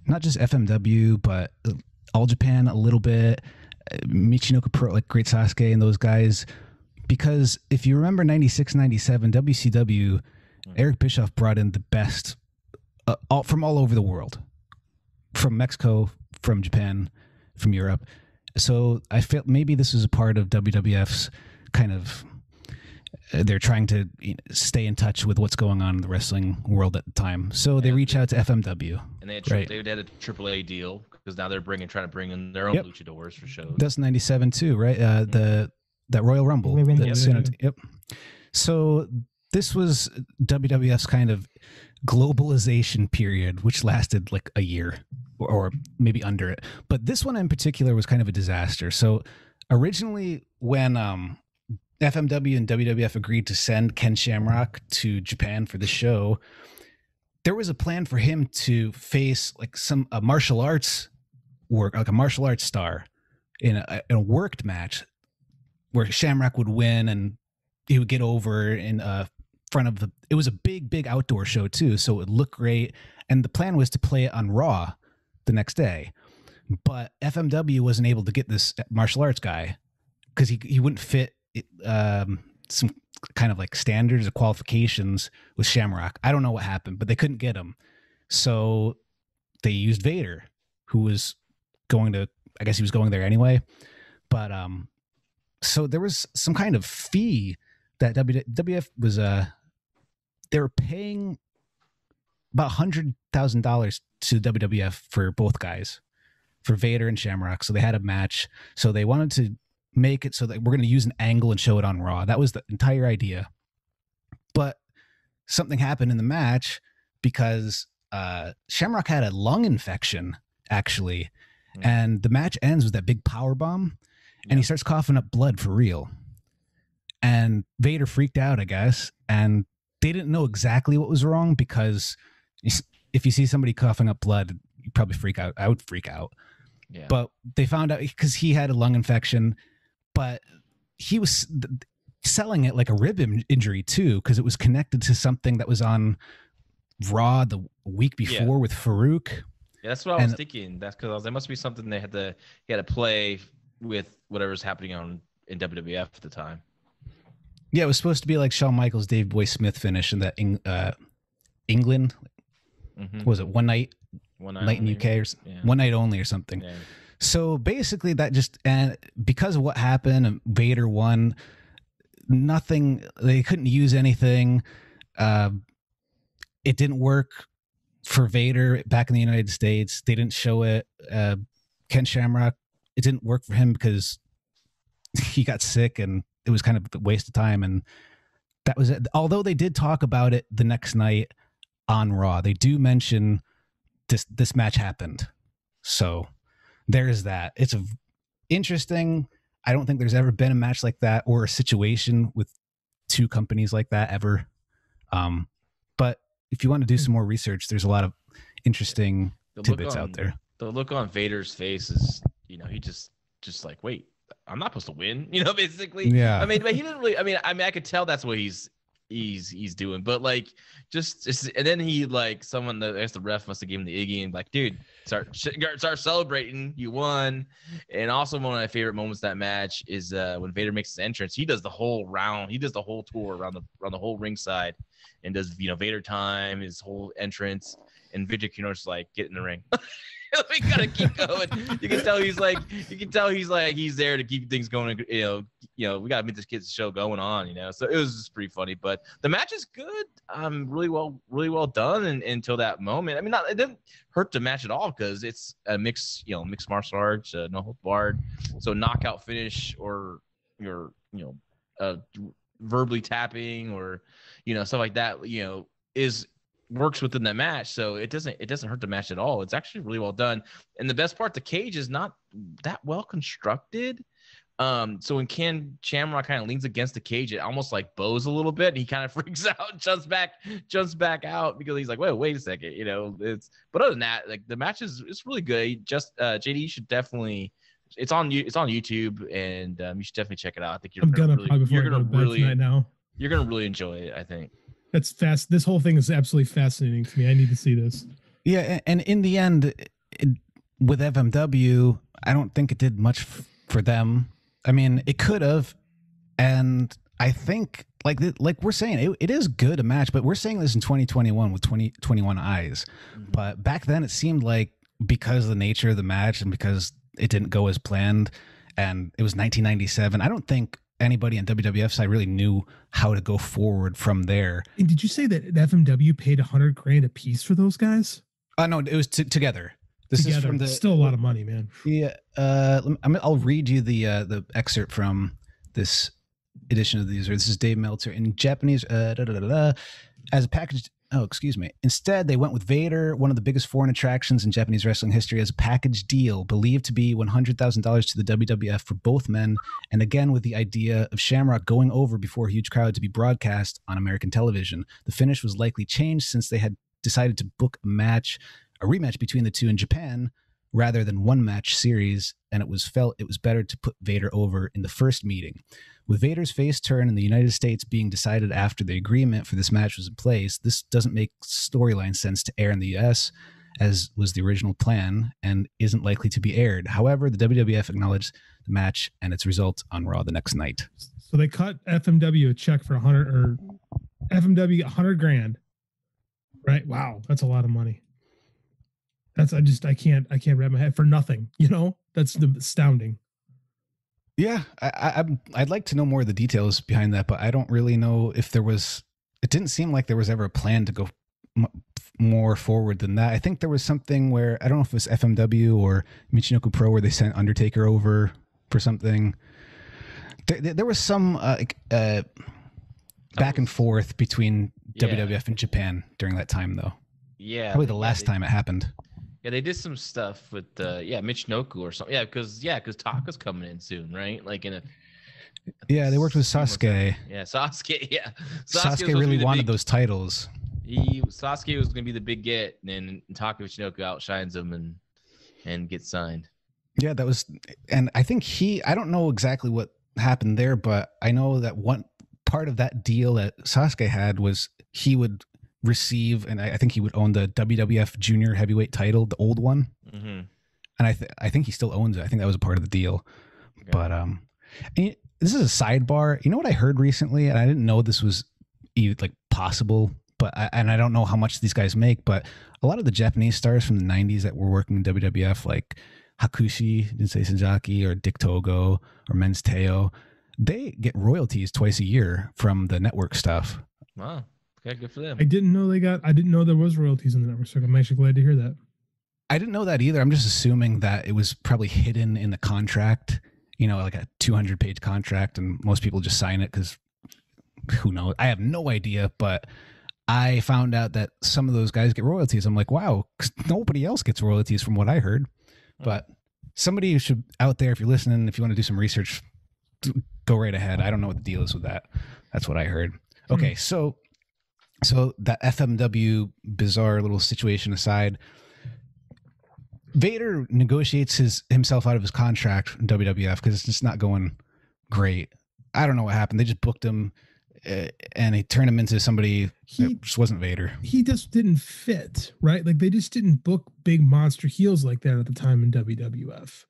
not just F M W, but All Japan a little bit, Michinoku Pro, like Great Sasuke and those guys. Because if you remember ninety-six, ninety-seven, W C W, Eric Bischoff brought in the best Uh, all, from all over the world, from Mexico, from Japan, from Europe. So I felt maybe this was a part of W W F's kind of, uh, they're trying to, you know, stay in touch with what's going on in the wrestling world at the time. So yeah, they reach out to F M W. And they had, right? They had a triple A deal, because now they're bringing, trying to bring in their own yep. luchadors for shows. That's ninety-seven too, right? Uh, mm -hmm. The That Royal Rumble. Royal Rumble. That, yep. yep. So this was W W F's kind of globalization period, which lasted like a year or, or maybe under it. But this one in particular was kind of a disaster. So originally when um, F M W and W W F agreed to send Ken Shamrock to Japan for the show, there was a plan for him to face like some a martial arts work, like a martial arts star in a, in a worked match where Shamrock would win and he would get over in a front of the, it was a big, big outdoor show too. So it would look great. And the plan was to play it on Raw the next day, but F M W wasn't able to get this martial arts guy because he, he wouldn't fit um, some kind of like standards or qualifications with Shamrock. I don't know what happened, but they couldn't get him. So they used Vader, who was going to, I guess he was going there anyway. But um, so there was some kind of fee that W W F was, uh, they were paying about one hundred thousand dollars to W W F for both guys, for Vader and Shamrock. So they had a match. So they wanted to make it so that we're going to use an angle and show it on Raw. That was the entire idea. But something happened in the match because uh, Shamrock had a lung infection, actually. Mm. And the match ends with that big power bomb, yeah. and he starts coughing up blood for real. And Vader freaked out, I guess. And they didn't know exactly what was wrong, because if you see somebody coughing up blood, you probably freak out. I would freak out. Yeah. But they found out because he had a lung infection, but he was selling it like a rib injury too, because it was connected to something that was on Raw the week before yeah. with Farouk. Yeah, that's what I and, was thinking. That's because there must be something they had to he had to play with whatever's happening on in W W F at the time. Yeah, it was supposed to be like Shawn Michaels, Dave Boy Smith finish in that uh, England. Mm-hmm. What was it one night? One night, night in U K or yeah. one night only or something. Yeah. So basically that just, and because of what happened, Vader won. Nothing, they couldn't use anything. Uh, it didn't work for Vader back in the United States. They didn't show it. Uh, Ken Shamrock, it didn't work for him because he got sick and it was kind of a waste of time. And that was it. Although they did talk about it the next night on Raw, they do mention this this match happened. So there is that. It's a interesting. I don't think there's ever been a match like that or a situation with two companies like that ever. Um, but if you want to do some more research, there's a lot of interesting the tidbits on, out there. The look on Vader's face is, you know, he just just like, wait, I'm not supposed to win, you know, basically. Yeah. I mean, but he didn't really. I mean, I mean, I could tell that's what he's. He's he's doing, but like just, just and then he like someone that I guess the ref must have given him the Iggy and like, dude, start start celebrating, you won. And also one of my favorite moments of that match is uh, when Vader makes his entrance. He does the whole round, he does the whole tour around the around the whole ringside, and does you know Vader time, his whole entrance, and Vijay Kuno's like, get in the ring. We gotta keep going. You can tell he's like, you can tell he's like, he's there to keep things going. You know, you know, we gotta make this kid's show going on. You know, so it was just pretty funny. But the match is good. Um, really well, really well done. And until that moment, I mean, not it didn't hurt the match at all because it's a mixed, you know, mixed martial arts, uh, no holds barred. So knockout finish or your, you know, uh, verbally tapping or, you know, stuff like that. You know, is. Works within the match, so it doesn't it doesn't hurt the match at all. It's actually really well done, and the best part, the cage is not that well constructed. Um, so when Ken Shamrock kind of leans against the cage, it almost like bows a little bit, and he kind of freaks out, jumps back, jumps back out because he's like, wait, wait a second, you know. It's but other than that, like the match is it's really good. Just uh, J D should definitely. It's on you. It's on YouTube, and um, you should definitely check it out. I think you're I'm gonna, gonna really, you're gonna go really now. You're gonna really enjoy it. I think. That's fast. This whole thing is absolutely fascinating to me. I need to see this. Yeah, and in the end, it, with F M W, I don't think it did much f for them. I mean, it could have, and I think like like we're saying, it, it is good a match, but we're saying this in twenty twenty-one with twenty twenty-one eyes. Mm-hmm. But back then, it seemed like because of the nature of the match and because it didn't go as planned, and it was nineteen ninety-seven. I don't think. Anybody on W W F side really knew how to go forward from there. And did you say that F M W paid a hundred grand a piece for those guys? Uh, no, it was together. This together. is from the still a lot of money, man. Yeah. Uh, I'm, I'll read you the, uh, the excerpt from this edition of these, or this is Dave Meltzer in Japanese, uh, da, da, da, da, da, as a package. Oh, excuse me. Instead, they went with Vader, one of the biggest foreign attractions in Japanese wrestling history, as a package deal believed to be one hundred thousand dollars to the W W F for both men, and again with the idea of Shamrock going over before a huge crowd to be broadcast on American television. The finish was likely changed since they had decided to book a match, a rematch between the two in Japan, rather than one match series, and it was felt it was better to put Vader over in the first meeting. With Vader's face turn in the United States being decided after the agreement for this match was in place, this doesn't make storyline sense to air in the U S as was the original plan and isn't likely to be aired. However, the W W F acknowledged the match and its result on Raw the next night. So they cut F M W a check for a hundred or F M W a hundred grand, right? Wow, that's a lot of money. That's I just I can't I can't wrap my head for nothing, you know. That's astounding. Yeah, I, I I'd like to know more of the details behind that, but I don't really know if there was. It didn't seem like there was ever a plan to go m more forward than that. I think there was something where I don't know if it was F M W or Michinoku Pro where they sent Undertaker over for something. There, there was some uh, uh, back and forth between yeah. W W F and Japan during that time, though. Yeah. Probably the last yeah, they, time it happened. Yeah, they did some stuff with, uh, yeah, Michinoku or something. Yeah, because yeah, because Taka's coming in soon, right? Like in a. Yeah, they worked with Sasuke. Yeah, Sasuke. Yeah, Sasuke, Sasuke really wanted big, those titles. He Sasuke was going to be the big get, and then Taka Michinoku outshines him and and gets signed. Yeah, that was, and I think he. I don't know exactly what happened there, but I know that one part of that deal that Sasuke had was he would receive, and I, I think he would own the W W F Junior Heavyweight title, the old one. Mm-hmm. And I th I think he still owns it. I think that was a part of the deal. Okay. But um, and it, this is a sidebar. You know what I heard recently, and I didn't know this was even like possible, but I, and I don't know how much these guys make, but a lot of the Japanese stars from the nineties that were working in W W F, like Hakushi, Jinsei Senjaki, or Dick Togo, or Men's Teo, they get royalties twice a year from the network stuff. Wow, okay, good for them. I didn't know they got. I didn't know there was royalties in the network stuff. I'm actually glad to hear that. I didn't know that either. I'm just assuming that it was probably hidden in the contract. You know, like a two hundred page contract, and most people just sign it because who knows? I have no idea, but I found out that some of those guys get royalties. I'm like, wow, because nobody else gets royalties from what I heard. But somebody should out there, if you're listening, if you want to do some research, go right ahead. I don't know what the deal is with that. That's what I heard. Okay, mm-hmm. so so that F M W bizarre little situation aside, Vader negotiates his himself out of his contract in W W F because it's just not going great. I don't know what happened. They just booked him, uh, and they turned him into somebody he, that just wasn't Vader. He just didn't fit, right? Like they just didn't book big monster heels like that at the time in W W F.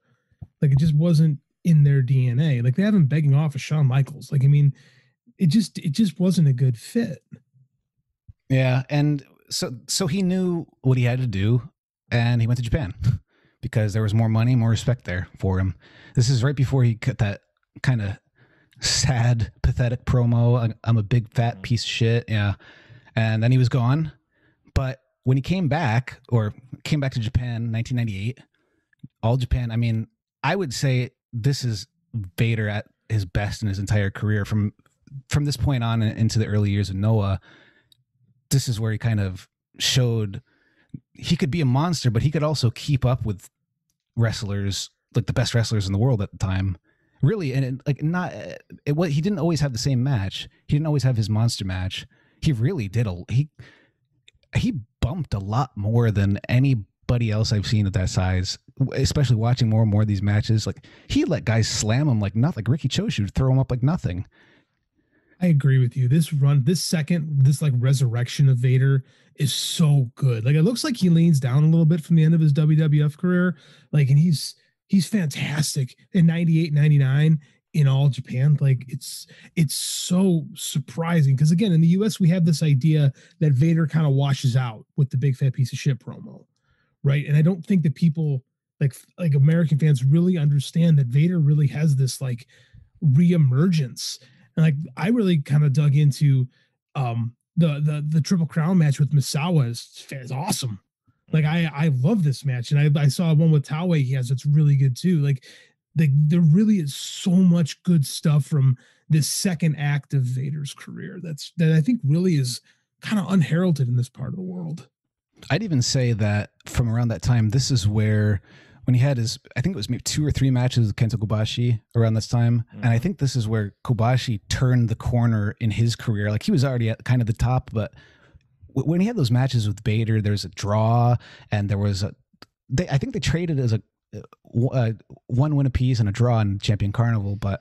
Like it just wasn't in their D N A. Like they had him begging off of Shawn Michaels. Like I mean, it just it just wasn't a good fit. Yeah, and so so he knew what he had to do. And he went to Japan because there was more money, more respect there for him. This is right before he cut that kind of sad, pathetic promo. I'm a big fat piece of shit. Yeah. And then he was gone. But when he came back or came back to Japan in nineteen ninety-eight, all Japan, I mean, I would say this is Vader at his best in his entire career. From, from this point on into the early years of Noah, this is where he kind of showed he could be a monster, but he could also keep up with wrestlers, like the best wrestlers in the world at the time, really. And it, like not, it was, he didn't always have the same match. He didn't always have his monster match. He really did. A, he, he bumped a lot more than anybody else I've seen at that size, especially watching more and more of these matches. Like he let guys slam him like nothing, like Riki Choshu, throw him up like nothing. I agree with you. This run, this second, this like resurrection of Vader is so good. Like it looks like he leans down a little bit from the end of his W W F career. Like, and he's, he's fantastic in ninety-eight, ninety-nine in all Japan. Like it's, it's so surprising. Cause again, in the U S we have this idea that Vader kind of washes out with the big fat piece of shit promo. Right. And I don't think that people like, like American fans really understand that Vader really has this like reemergence. And like I really kind of dug into um, the the the Triple Crown match with Misawa is, is awesome. Like I I love this match, and I I saw one with Taue he has that's really good too. Like the, there really is so much good stuff from this second act of Vader's career that's that I think really is kind of unheralded in this part of the world. I'd even say that from around that time, this is where. When he had his, I think it was maybe two or three matches with Kenta Kobashi around this time. Mm. And I think this is where Kobashi turned the corner in his career. Like he was already at kind of the top, but when he had those matches with Vader, there's a draw and there was a, they, I think they traded as a, a one win apiece and a draw in Champion Carnival. But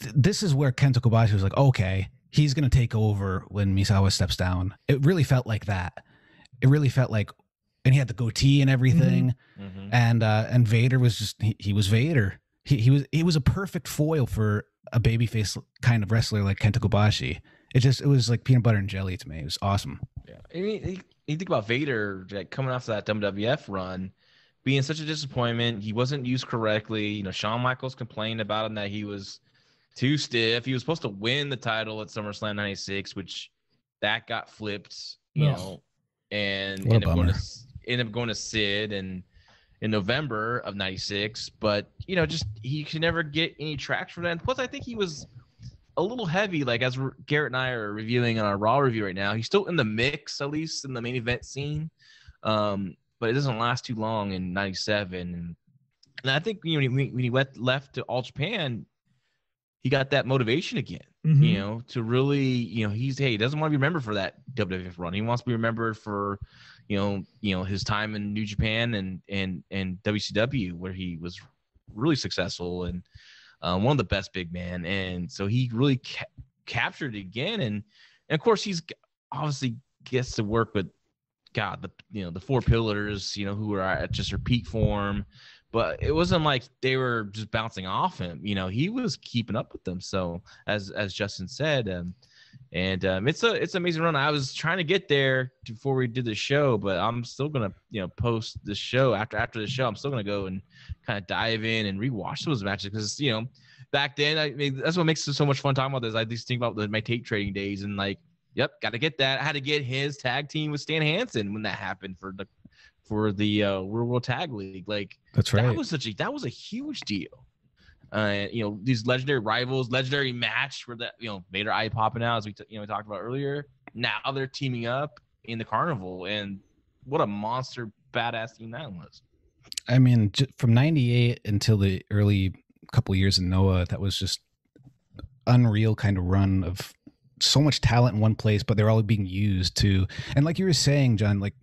th this is where Kenta Kobashi was like, okay, he's going to take over when Misawa steps down. It really felt like that. It really felt like, and he had the goatee and everything. Mm-hmm. And, uh, and Vader was just, he, he was Vader. He, he was, he was a perfect foil for a babyface kind of wrestler like Kenta Kobashi. It just, it was like peanut butter and jelly to me. It was awesome. Yeah. I mean, you think about Vader, like coming off that W W F run, being such a disappointment. He wasn't used correctly. You know, Shawn Michaels complained about him that he was too stiff. He was supposed to win the title at SummerSlam ninety-six, which that got flipped, you yes. know, and ended up going to, ended up going to Sid and in November of ninety-six, but you know, just he could never get any traction from that. Plus I think he was a little heavy. Like, as Garrett and I are reviewing on our Raw review right now, he's still in the mix, at least in the main event scene. Um, but it doesn't last too long in ninety-seven. And, and I think, you know, when he, when he went, left to All Japan, he got that motivation again, mm-hmm. you know, to really, you know, he's, hey, he doesn't want to be remembered for that W W F run. He wants to be remembered for, you know, you know, his time in New Japan and, and, and W C W, where he was really successful and uh, one of the best big men. And so he really ca- captured it again. And, and of course he's obviously gets to work with God, the, you know, the four pillars, you know, who are at just their peak form. But it wasn't like they were just bouncing off him. You know, he was keeping up with them. So as as Justin said, um, and um, it's a it's an amazing run. I was trying to get there before we did the show, but I'm still gonna you know post the show after after the show. I'm still gonna go and kind of dive in and rewatch those matches because you know back then I mean, that's what makes it so much fun talking about this. I just think about the, my tape trading days and like, yep, got to get that. I had to get his tag team with Stan Hansen when that happened for the. for the uh, World World Tag League. Like that's right. That was such a, that was a huge deal. Uh, you know, these legendary rivals, legendary match where that, you know, Vader eye popping out as we, t- you know, we talked about earlier. Now they're teaming up in the carnival and what a monster badass team that was. I mean, from ninety-eight until the early couple years in Noah, that was just unreal kind of run of so much talent in one place, but they're all being used to, and like you were saying, John, like,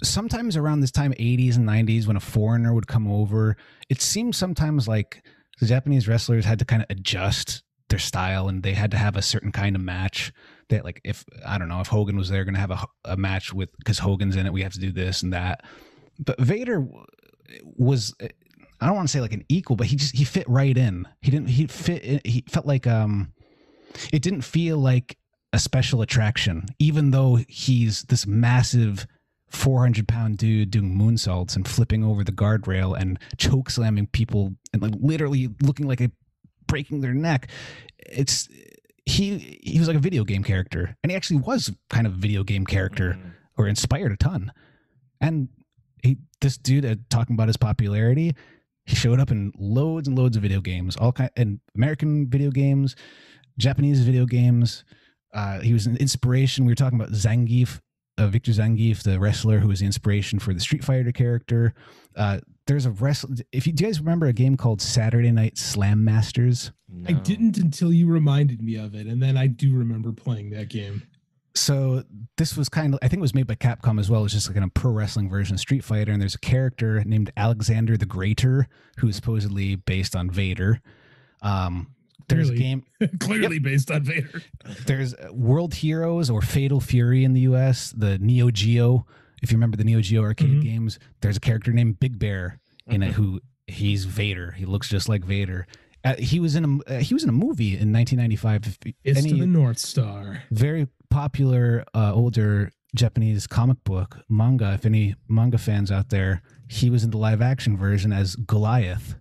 sometimes around this time, eighties and nineties, when a foreigner would come over, it seemed sometimes like the Japanese wrestlers had to kind of adjust their style and they had to have a certain kind of match that like, if, I don't know, if Hogan was there going to have a, a match with, because Hogan's in it, we have to do this and that. But Vader was, I don't want to say like an equal, but he just, he fit right in. He didn't, he fit, he felt like, um, it didn't feel like a special attraction, even though he's this massive four hundred pound dude doing moonsaults and flipping over the guardrail and choke slamming people and like literally looking like a breaking their neck. It's he he was like a video game character, and he actually was kind of a video game character mm-hmm. or inspired a ton. And he this dude uh, talking about his popularity, he showed up in loads and loads of video games, all kind and American video games, Japanese video games. Uh, he was an inspiration. We were talking about Zangief. Uh, Victor Zangief, the wrestler who was the inspiration for the Street Fighter character. Uh, there's a wrestler. If you do you guys remember a game called Saturday Night Slam Masters? No. I didn't until you reminded me of it, and then I do remember playing that game. So this was kind of, I think it was made by Capcom as well. It's just like a pro wrestling version of Street Fighter, and there's a character named Alexander the Greater who is supposedly based on Vader. Um, There's clearly. a game clearly yep. based on Vader. There's World Heroes or Fatal Fury in the U S, the Neo Geo. If you remember the Neo Geo arcade mm-hmm. games, there's a character named Big Bear in mm-hmm. it who he's Vader. He looks just like Vader. Uh, he was in a uh, he was in a movie in nineteen ninety-five. It's Any, to the North Star. Very popular uh, older Japanese comic book manga. If any manga fans out there, he was in the live action version as Goliath.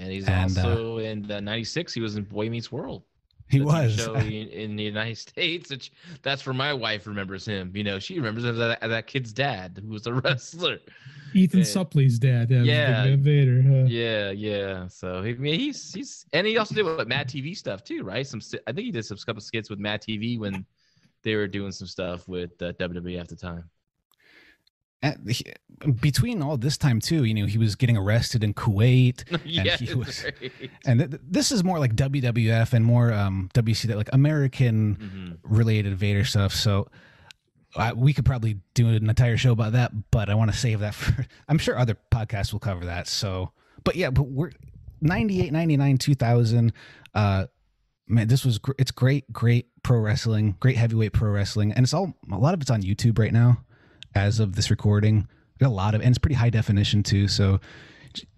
And he's and, also uh, in uh, ninety-six. He was in Boy Meets World. He that's was show in, in the United States. Which, that's where my wife remembers him. You know, she remembers him as that, as that kid's dad who was a wrestler, Ethan and, Suplee's dad. Yeah, yeah, Vader, huh? yeah, yeah. So he, I mean, he's he's and he also did what Mad T V stuff too, right? Some I think he did some couple skits with Mad T V when they were doing some stuff with uh, W W E at the time. Between all this time too, you know, he was getting arrested in Kuwait, and yes, he was, right. and th- this is more like W W F and more um, W C W, like American mm-hmm. related Vader stuff. So I, we could probably do an entire show about that, but I want to save that for. I'm sure other podcasts will cover that. So, but yeah, but we're ninety-eight, ninety-nine, two thousand. Uh, man, this was gr- it's great, great pro wrestling, great heavyweight pro wrestling, and it's all a lot of it's on YouTube right now. As of this recording, a lot of, and it's pretty high definition too. So,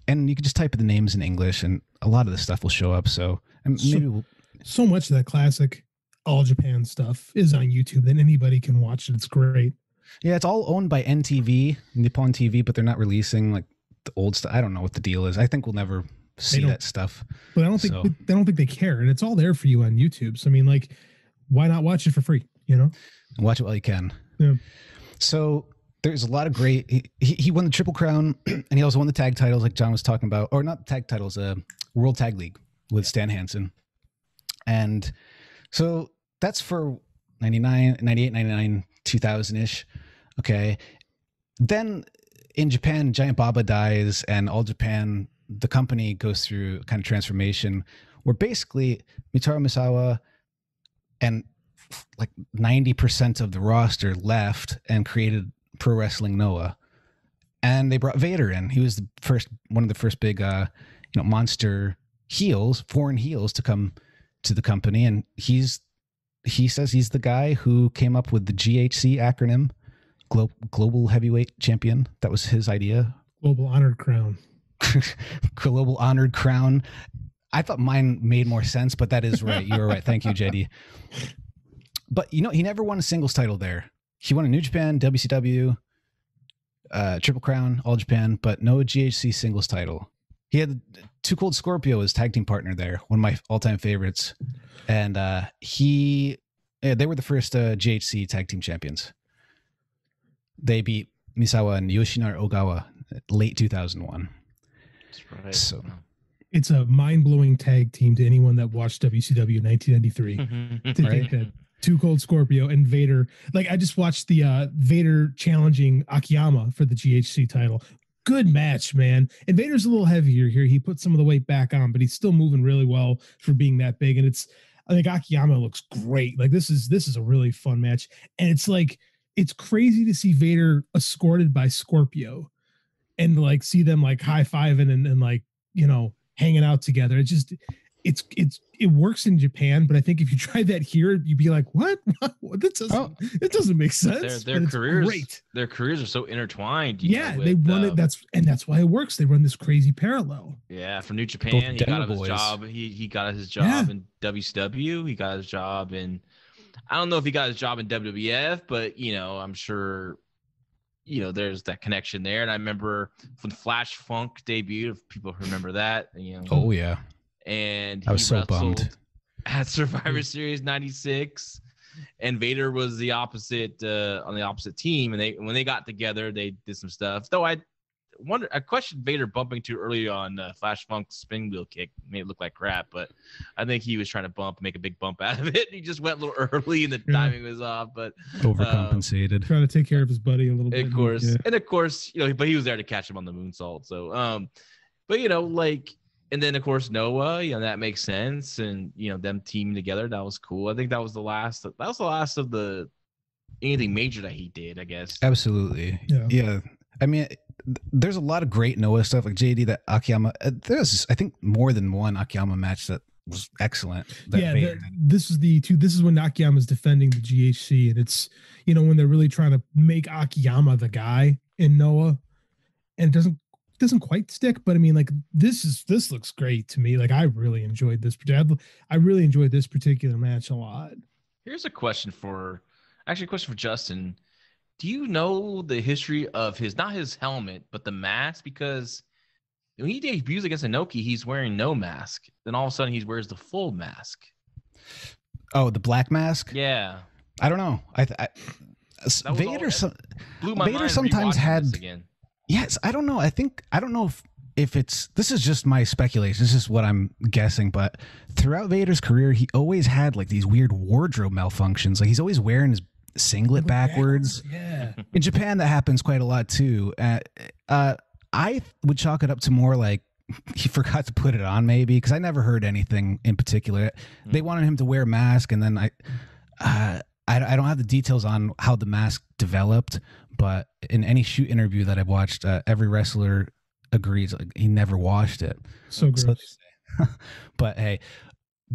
and you can just type in the names in English and a lot of the stuff will show up. So, and maybe so, we'll, so much of that classic All Japan stuff is on YouTube that anybody can watch. It's great. Yeah. It's all owned by N T V, Nippon T V, but they're not releasing like the old stuff. I don't know what the deal is. I think we'll never see that stuff, but I don't think, so. I don't think they care. And it's all there for you on YouTube. So, I mean, like, why not watch it for free? You know, watch it while you can. Yeah. So there's a lot of great, he, he won the Triple Crown and he also won the tag titles like John was talking about, or not tag titles, uh, World Tag League with Stan Hansen. And so that's for ninety-nine, ninety-eight, ninety-nine, two thousand ish. Okay. Then in Japan, Giant Baba dies, and All Japan, the company, goes through kind of transformation where basically Mitsuharu Misawa and like ninety percent of the roster left and created Pro Wrestling Noah. And they brought Vader in. He was the first, one of the first big, uh, you know, monster heels, foreign heels to come to the company. And he's, he says he's the guy who came up with the G H C acronym, Glo- Global Heavyweight Champion. That was his idea. Global Honored Crown. Global Honored Crown. I thought mine made more sense, but that is right. You were right. Thank you, J D. But, you know, he never won a singles title there. He won a New Japan, W C W, uh, Triple Crown, All Japan, but no G H C singles title. He had Too Cold Scorpio as tag team partner there, one of my all-time favorites. And uh, he, they were the first uh, G H C tag team champions. They beat Misawa and Yoshinari Ogawa late two thousand one. That's right. So it's a mind-blowing tag team to anyone that watched W C W in nineteen ninety-three. Mm-hmm. To right? Think that Too Cold Scorpio and Vader, like I just watched the uh, Vader challenging Akiyama for the G H C title. Good match, man. And Vader's a little heavier here. He put some of the weight back on, but he's still moving really well for being that big. And it's, I think Akiyama looks great. Like this is, this is a really fun match. And it's like, it's crazy to see Vader escorted by Scorpio and like see them like high-fiving and, and like, you know, hanging out together. It just, it's, it's, it works in Japan, but I think if you tried that here, you'd be like, what? That doesn't, oh. It doesn't make sense. Their, their careers, great. Their careers are so intertwined. Yeah. Know, with, they run um, it. That's, and that's why it works. They run this crazy parallel. Yeah. From New Japan, he got, his job, he, he got his job. He got his job in W C W. He got his job in, I don't know if he got his job in W W F, but, you know, I'm sure, you know, there's that connection there. And I remember when Flash Funk debuted, if people remember that, you know. Oh, yeah. And he I was so bummed at Survivor Series ninety-six, and Vader was the opposite uh, on the opposite team. And they, when they got together, they did some stuff. Though I wonder, I questioned Vader bumping too early on uh, Flash Funk's spin wheel kick. Made it look like crap, but I think he was trying to bump, make a big bump out of it. He just went a little early, and the yeah. timing was off. But overcompensated, uh, trying to take care of his buddy a little bit. Of course, yeah. and of course, you know, but he was there to catch him on the moonsault. So, um, but you know, like. And then, of course, Noah, you know, that makes sense. And, you know, them teaming together, that was cool. I think that was the last, that was the last of the, anything major that he did, I guess. Absolutely. Yeah. yeah. I mean, there's a lot of great Noah stuff, like J D, that Akiyama, there's, I think, more than one Akiyama match that was excellent. That yeah. The, this is the two, this is when Akiyama's defending the G H C. And it's, you know, when they're really trying to make Akiyama the guy in Noah. And it doesn't, doesn't quite stick, but I mean, like this is this looks great to me. Like I really enjoyed this. I really enjoyed this particular match a lot. Here's a question for, actually, a question for Justin. Do you know the history of his, not his helmet, but the mask? Because when he debuts against Inoki, he's wearing no mask. Then all of a sudden, he wears the full mask. Oh, the black mask. Yeah, I don't know. I, I Vader. All, some, blew my Vader mind sometimes had. Again. Yes, I don't know. I think I don't know if, if it's this is just my speculation. This is what I'm guessing. But throughout Vader's career, he always had like these weird wardrobe malfunctions. Like he's always wearing his singlet backwards. Yeah. In Japan, that happens quite a lot too. Uh, uh, I would chalk it up to more like he forgot to put it on, maybe, because I never heard anything in particular. Mm-hmm. They wanted him to wear a mask, and then I, uh, I, I don't have the details on how the mask developed. But in any shoot interview that I've watched, uh, every wrestler agrees like, he never washed it. So gross. So, but hey,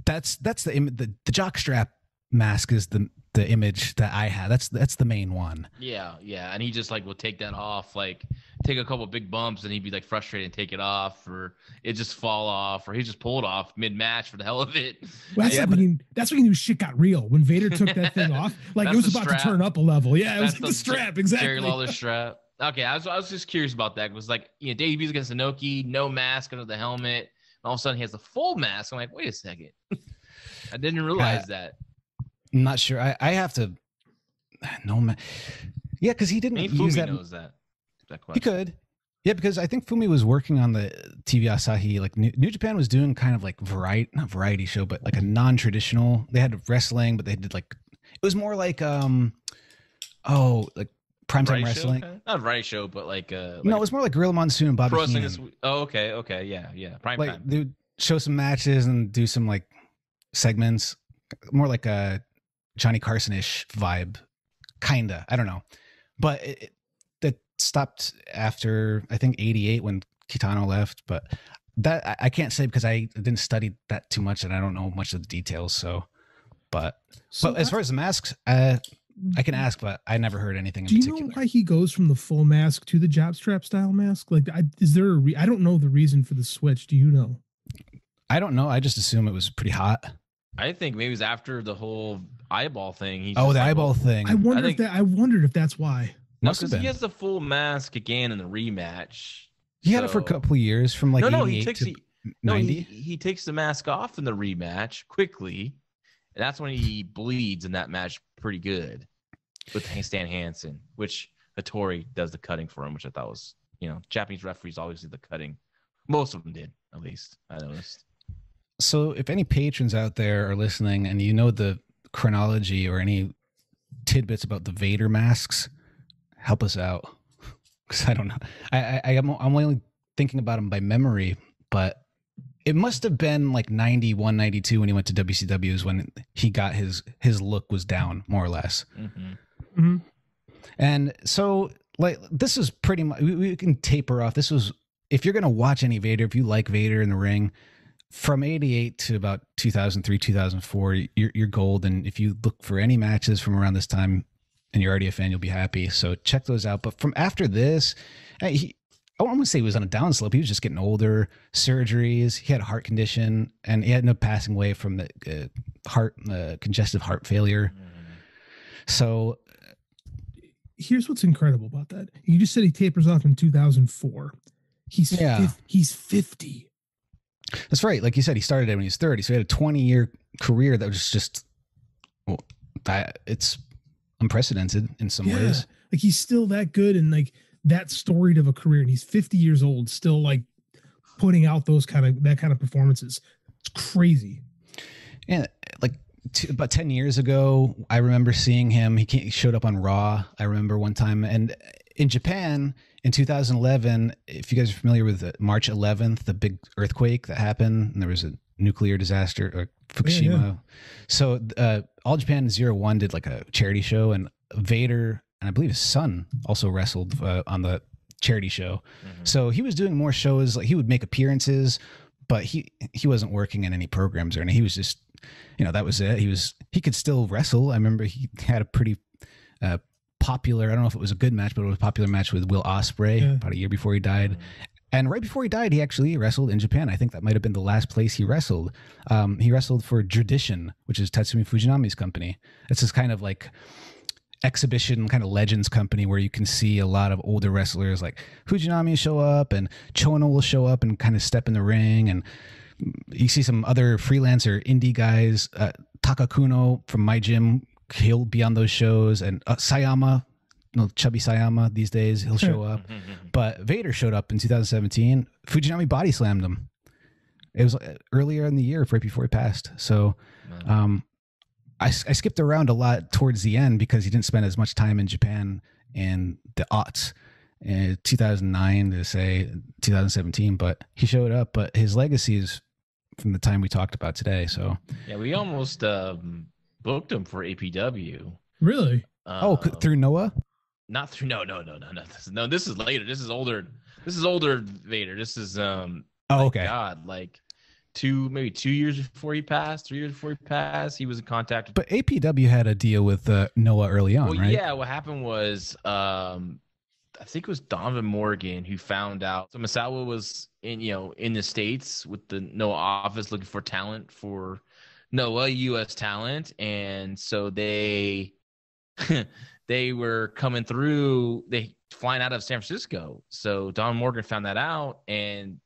that's that's the, Im- the the jockstrap mask is the the image that I had. That's that's the main one. Yeah, yeah, and he just like will take that off, like take a couple big bumps, and he'd be like frustrated and take it off, or it just fall off, or he just pulled off mid match for the hell of it. Well, that's, yeah, like when he, that's when he shit got real. When Vader took that thing off, like it was about strap. to turn up a level. Yeah, it that's was like the, the strap exactly. Jerry Lawler strap. Okay, I was I was just curious about that. It was like you know, debuts against Inoki, no mask under the helmet, and all of a sudden he has the full mask. I'm like, wait a second, I didn't realize uh, that. I'm not sure. I, I have to. No man. Yeah, because he didn't use that. Knows that, that he could. Yeah, because I think Fumi was working on the T V Asahi. Like New, New Japan was doing kind of like variety, not variety show, but like a non-traditional. They had wrestling, but they did like it was more like um, oh, like primetime wrestling. Show? Not variety show, but like, uh, like no, it was more like Gorilla Monsoon and Bobby Heenan. Is, oh, okay, okay, yeah, yeah, prime like, time. They would show some matches and do some like segments, more like a Johnny Carson-ish vibe, kinda. I don't know, but. It, it, stopped after I think eighty-eight when Kitano left, but that I, I can't say because I didn't study that too much and I don't know much of the details. So, but so but as far as the masks, uh, I can ask, but I never heard anything. Do in particular. You know why he goes from the full mask to the job strap style mask? Like, I, is there a re I don't know the reason for the switch. Do you know? I don't know. I just assume it was pretty hot. I think maybe it was after the whole eyeball thing. He oh, the eyeball thing. I wonder I think if that. I wondered if that's why. No, because he has the full mask again in the rematch. He so. had it for a couple of years from like no, no, he takes to the, ninety. No, he, he takes the mask off in the rematch quickly, and that's when he bleeds in that match pretty good with Stan Hansen, which Hattori does the cutting for him, which I thought was, you know, Japanese referees always do the cutting. Most of them did, at least, I noticed. So if any patrons out there are listening and you know the chronology or any tidbits about the Vader masks, help us out, because I don't know. I, I, I'm, I'm only thinking about him by memory, but it must have been like ninety-one, ninety-two when he went to W C W is when he got his, his look was down more or less. Mm-hmm. Mm-hmm. And so like, this is pretty much, we, we can taper off. This was, if you're going to watch any Vader, if you like Vader in the ring from eighty-eight to about two thousand three, two thousand four, you're, you're gold. And if you look for any matches from around this time, and you're already a fan, you'll be happy. So check those out. But from after this, he, I wouldn't say he was on a downslope. He was just getting older, surgeries. He had a heart condition, and he ended up passing away from the uh, heart, uh, congestive heart failure. So here's what's incredible about that. You just said he tapers off in two thousand four. He's, yeah. he's fifty. That's right. Like you said, he started it when he was thirty. So he had a twenty-year career that was just, well, I, it's... unprecedented in some yeah. ways. Like he's still that good and like that storied of a career, and he's fifty years old, still like putting out those kind of that kind of performances. It's crazy. Yeah, like t about ten years ago, I remember seeing him. He, came, he showed up on Raw. I remember one time, and in Japan in two thousand eleven, if you guys are familiar with the March eleventh, the big earthquake that happened, and there was a nuclear disaster or Fukushima. Yeah, yeah. So uh, All Japan zero one did like a charity show, and Vader and I believe his son also wrestled uh, on the charity show. Mm-hmm. So he was doing more shows. Like he would make appearances, but he, he wasn't working in any programs or anything. He was just, you know, that was it. He was, he could still wrestle. I remember he had a pretty uh, popular, I don't know if it was a good match, but it was a popular match with Will Ospreay yeah. about a year before he died. Mm-hmm. And right before he died, he actually wrestled in Japan. I think that might have been the last place he wrestled. Um, he wrestled for Tradition, which is Tatsumi Fujinami's company. It's this kind of like exhibition, kind of legends company where you can see a lot of older wrestlers like Fujinami show up, and Chono will show up and kind of step in the ring. And you see some other freelancer indie guys. Uh, Takakuno from my gym, he'll be on those shows. And uh, Sayama. No, chubby Sayama these days, he'll show up. But Vader showed up in two thousand seventeen. Fujinami body slammed him. It was earlier in the year, right before he passed. So um, I, I skipped around a lot towards the end because he didn't spend as much time in Japan in the aughts, in two thousand nine to say two thousand seventeen. But he showed up, but his legacy is from the time we talked about today. So yeah, we almost um, booked him for A P W. Really? Um, oh, through Noah? Not through no no no no no this, no this is later this is older this is older Vader this is um oh okay God like two maybe two years before he passed three years before he passed he was in contact. But A P W had a deal with uh, Noah early on, well, right? Yeah, what happened was um I think it was Donovan Morgan who found out. So Misawa was in you know in the States with the Noah office looking for talent for Noah U S talent, and so they. They were coming through, they flying out of San Francisco. So Don Morgan found that out and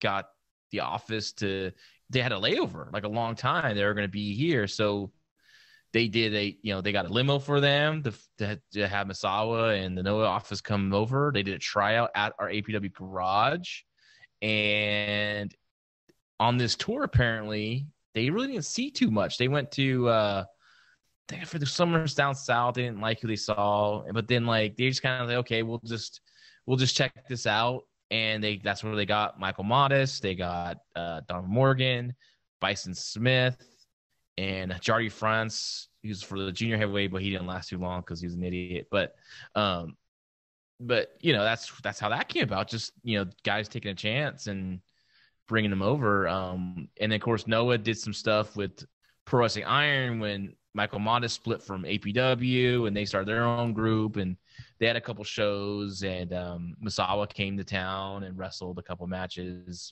got the office to, they had a layover like a long time. They were going to be here. So they did a, you know, they got a limo for them to, to, to have Misawa and the Noah office come over. They did a tryout at our A P W garage. And on this tour, apparently, they really didn't see too much. They went to, uh, for the summers down south, they didn't like who they saw. But then, like, they just kind of like, okay, we'll just, we'll just check this out. And they, that's where they got Michael Modest. They got uh, Donovan Morgan, Bison Smith, and Jardy France. He was for the junior heavyweight, but he didn't last too long because he was an idiot. But, um, but you know, that's that's how that came about. Just, you know, guys taking a chance and bringing them over. Um, and, of course, Noah did some stuff with Pro Wrestling Iron when Michael Modest split from A P W, and they started their own group, and they had a couple shows, and um, Misawa came to town and wrestled a couple matches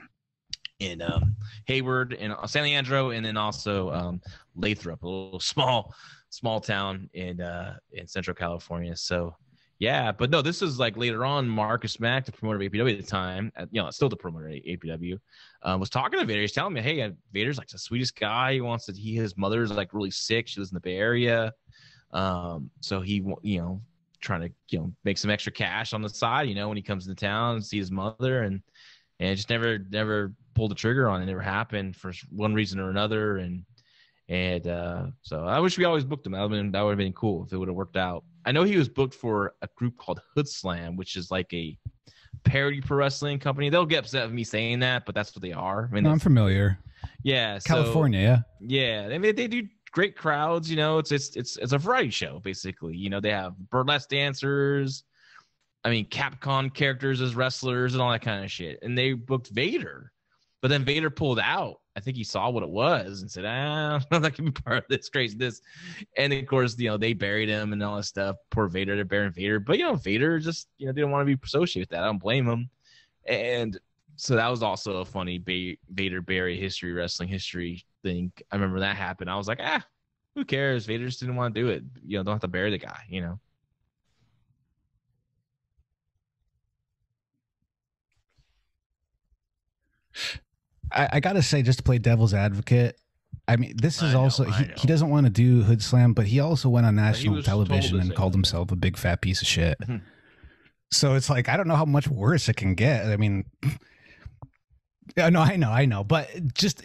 in um, Hayward and San Leandro, and then also um, Lathrop, a little small, small town in uh, in Central California. So, yeah, but no, this is like later on. Marcus Mack, the promoter of A P W at the time, you know, still the promoter of A P W, uh, was talking to Vader. He's telling me, "Hey, Vader's like the sweetest guy. He wants to. He his mother's like really sick. She lives in the Bay Area, um, so he, you know." trying to, you know, make some extra cash on the side, you know, when he comes into town and see his mother, and and just never never pulled the trigger on it. It never happened for one reason or another, and and uh, so I wish we always booked him. That would have been, that would have been cool if it would have worked out. I know he was booked for a group called Hood Slam, which is like a parody pro wrestling company. They'll get upset with me saying that, but that's what they are. I mean, I'm familiar. Yeah, California. So, yeah, I mean, they do great crowds, you know. It's it's it's it's a variety show, basically. You know, they have burlesque dancers, I mean, Capcom characters as wrestlers and all that kind of shit. And they booked Vader, but then Vader pulled out. I think he saw what it was and said, "Ah, I'm not gonna be part of this craziness." And of course, you know, they buried him and all that stuff. Poor Vader, they're burying Vader, but you know, Vader just, you know, didn't want to be associated with that. I don't blame him. And so that was also a funny ba- Vader Barry history, wrestling history thing. I remember that happened. I was like, ah, who cares? Vader just didn't want to do it. You know, don't have to bury the guy, you know. I, I got to say, just to play devil's advocate, I mean, this is know, also, he, he doesn't want to do Hood Slam, but he also went on national television and called himself a big fat piece of shit. So it's like, I don't know how much worse it can get. I mean, no, I know, I know, but just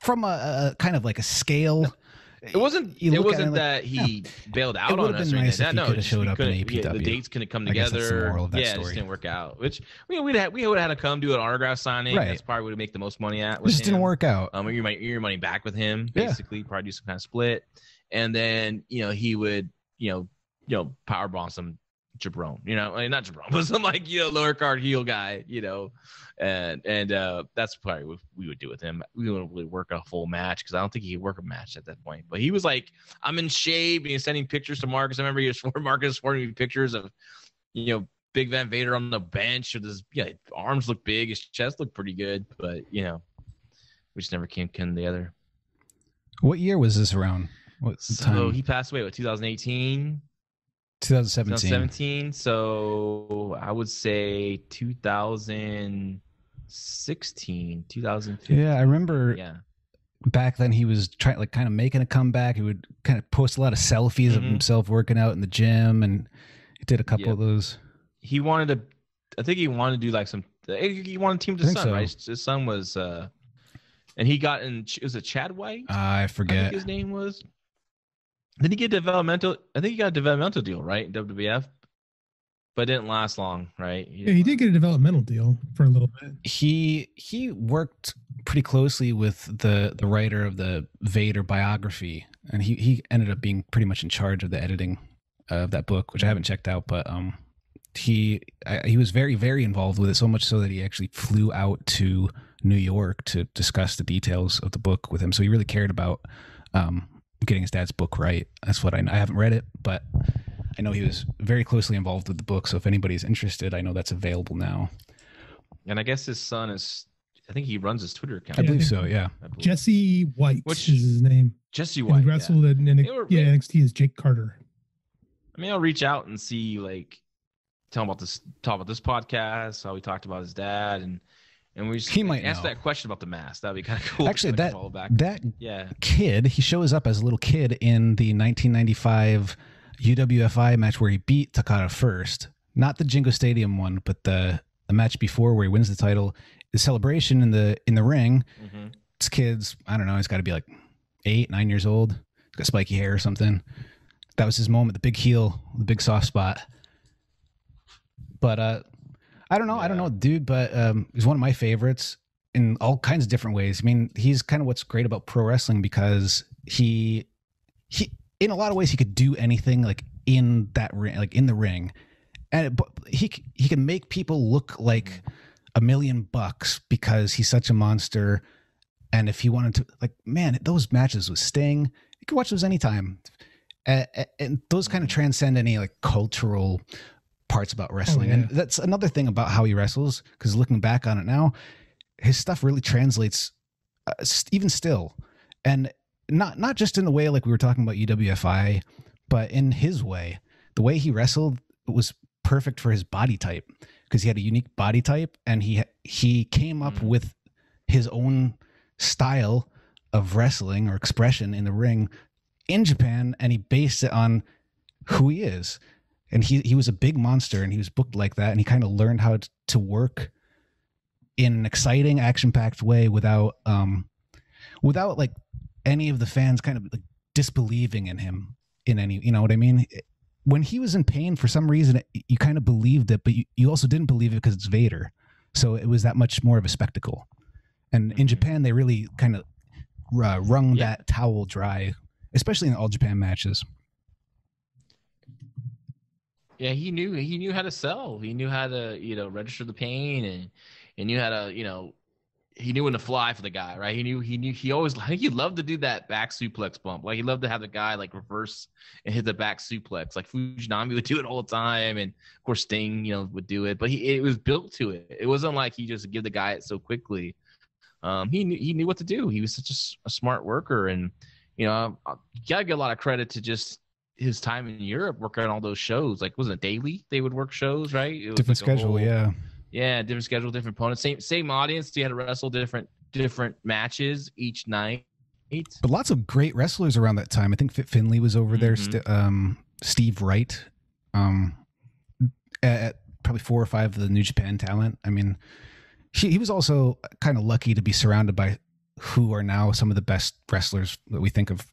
from a, a kind of like a scale, it wasn't. It wasn't it like, that he yeah, bailed out on us or nice anything. That, no, just, showed up in A P W. Yeah, the dates couldn't come together. That yeah, story. It just didn't work out. Which we would have, we would have had to come do an autograph signing. Right. That's probably would make the most money at. It just him. didn't work out. Um, you might earn your money back with him. Basically, yeah. Probably do some kind of split, and then you know he would you know you know powerbomb some jabron, you know, I mean, not jabron, but some like, you know, lower card heel guy, you know, and and uh, that's probably what we would do with him. We wouldn't really work a full match because I don't think he could work a match at that point. But he was like, I'm in shape, and he's sending pictures to Marcus. I remember he was for Marcus sending me pictures of, you know, Big Van Vader on the bench with his, yeah, his arms look big, his chest looked pretty good, but you know, we just never came to the other. What year was this around? What so time? He passed away, what, twenty eighteen? twenty seventeen. twenty seventeen. So I would say two thousand sixteen, two thousand fifteen. Yeah, I remember. Yeah. Back then he was trying, like, kind of making a comeback. He would kind of post a lot of selfies mm-hmm. of himself working out in the gym, and he did a couple yep. of those. He wanted to. I think he wanted to do like some. He wanted to team with his son, so. right? His son was, uh, and he got in. It was a Chad White. Uh, I forget I think his name was. Did he get developmental? I think he got a developmental deal, right? W W F, but it didn't last long, right? He yeah, he did get a developmental deal for a little bit. He he worked pretty closely with the the writer of the Vader biography, and he he ended up being pretty much in charge of the editing of that book, which I haven't checked out. But um, he I, he was very very involved with it, so much so that he actually flew out to New York to discuss the details of the book with him. So he really cared about um. getting his dad's book right. That's what I know. I haven't read it, but I know he was very closely involved with the book. So if anybody's interested, I know that's available now. And I guess his son is, I think he runs his Twitter account. I believe so, yeah. Believe. Jesse White, which is his name. Jesse White. And he wrestled yeah. in, in, in were, yeah, N X T is Jake Carter. I mean, I'll reach out and see, like, tell him about this, talk about this podcast, how he talked about his dad, and And we just he might answer know. that question about the mask. That'd be kind of cool. Actually, that back. that yeah. kid, he shows up as a little kid in the nineteen ninety-five U W F I match where he beat Takada first. Not the Jingo Stadium one, but the, the match before where he wins the title. The celebration in the in the ring. Mm-hmm. This kid's, I don't know, he's got to be like eight, nine years old. He's got spiky hair or something. That was his moment, the big heel, the big soft spot. But uh, I don't know. Yeah. I don't know, dude, but um, he's one of my favorites in all kinds of different ways. I mean, he's kind of what's great about pro wrestling because he, he in a lot of ways, he could do anything like in that ring, like in the ring. And but he, he can make people look like a million bucks because he's such a monster. And if he wanted to, like, man, those matches with Sting, you could watch those anytime. And, and those kind of transcend any like cultural parts about wrestling. Oh, yeah. And that's another thing about how he wrestles, because looking back on it now, his stuff really translates uh, even still. And not not just in the way like we were talking about U W F I, but in his way. The way he wrestled was perfect for his body type, because he had a unique body type, and he he came up mm-hmm. with his own style of wrestling or expression in the ring in Japan, and he based it on who he is. And he, he was a big monster, and he was booked like that. And he kind of learned how to, to work in an exciting, action-packed way without, um, without like any of the fans kind of like disbelieving in him in any, you know what I mean? When he was in pain, for some reason, it, you kind of believed it, but you, you also didn't believe it because it's Vader. So it was that much more of a spectacle. And mm-hmm. in Japan, they really kind of uh, wrung yeah. that towel dry, especially in all Japan matches. Yeah, he knew he knew how to sell. He knew how to, you know, register the pain, and and knew how to, you know, he knew when to fly for the guy, right? He knew he knew he always I think he loved to do that back suplex bump. Like he loved to have the guy like reverse and hit the back suplex. Like Fujinami would do it all the time, and of course Sting, you know, would do it. But he it was built to it. It wasn't like he just give the guy it so quickly. Um, he knew he knew what to do. He was such a, a smart worker, and you know, you gotta get a lot of credit to just his time in Europe working on all those shows. Like, wasn't it daily they would work shows, right? It was different like schedule, whole, yeah. Yeah, different schedule, different opponents. Same same audience. You had to wrestle different different matches each night. But lots of great wrestlers around that time. I think Fit Finlay was over there. Mm-hmm. St- um, Steve Wright. Um, at, at probably four or five of the New Japan talent. I mean, he, he was also kind of lucky to be surrounded by who are now some of the best wrestlers that we think of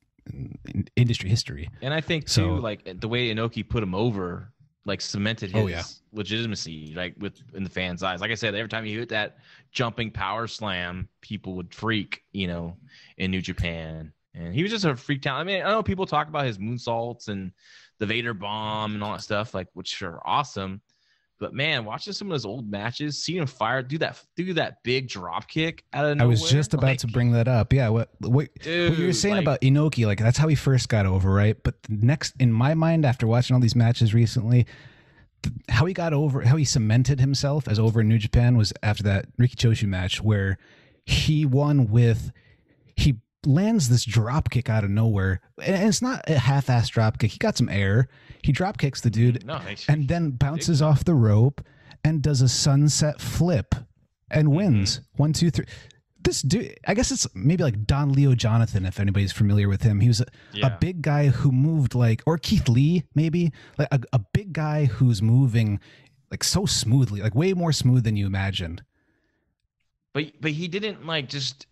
in industry history. And I think so, too, like the way Inoki put him over, like cemented his oh, yeah. legitimacy, like with in the fans' eyes. Like I said, every time you hit that jumping power slam, people would freak, you know, in New Japan. And he was just a freak talent. I mean, I know people talk about his moonsaults and the Vader bomb and all that stuff, like which are awesome. But man, watching some of those old matches, seeing him fire, do that, do that big drop kick out of nowhere. I was just about like, to bring that up. Yeah, what what, dude, what you were saying like, about Inoki, like that's how he first got over, right? But the next, in my mind, after watching all these matches recently, th- how he got over, how he cemented himself as over in New Japan was after that Riki Choshu match where he won with he lands this drop kick out of nowhere, and it's not a half-assed drop kick. He got some air. He drop kicks the dude, nice. And then bounces off the rope and does a sunset flip and wins. Mm-hmm. One, two, three. This dude, I guess it's maybe like Don Leo Jonathan, if anybody's familiar with him. He was a, yeah. a big guy who moved like, or Keith Lee, maybe like a, a big guy who's moving like so smoothly, like way more smooth than you imagined. But but he didn't like just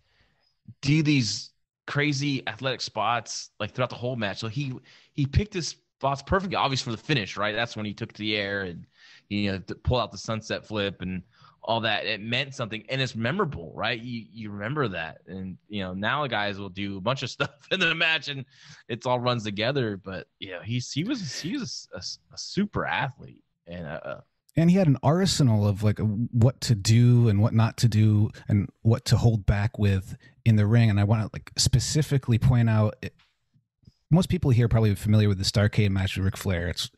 do these crazy athletic spots like throughout the whole match. So he he picked his spots perfectly, obvious for the finish, right? That's when he took to the air and, you know, pull out the sunset flip and all that. It meant something, and it's memorable, right? You you remember that, and you know now the guys will do a bunch of stuff in the match, and it's all runs together. But you know he's he was he was a, a super athlete, and a, and he had an arsenal of like what to do and what not to do and what to hold back with in the ring. And I want to like specifically point out. It, Most people here are probably familiar with the Starrcade match with Ric Flair. It's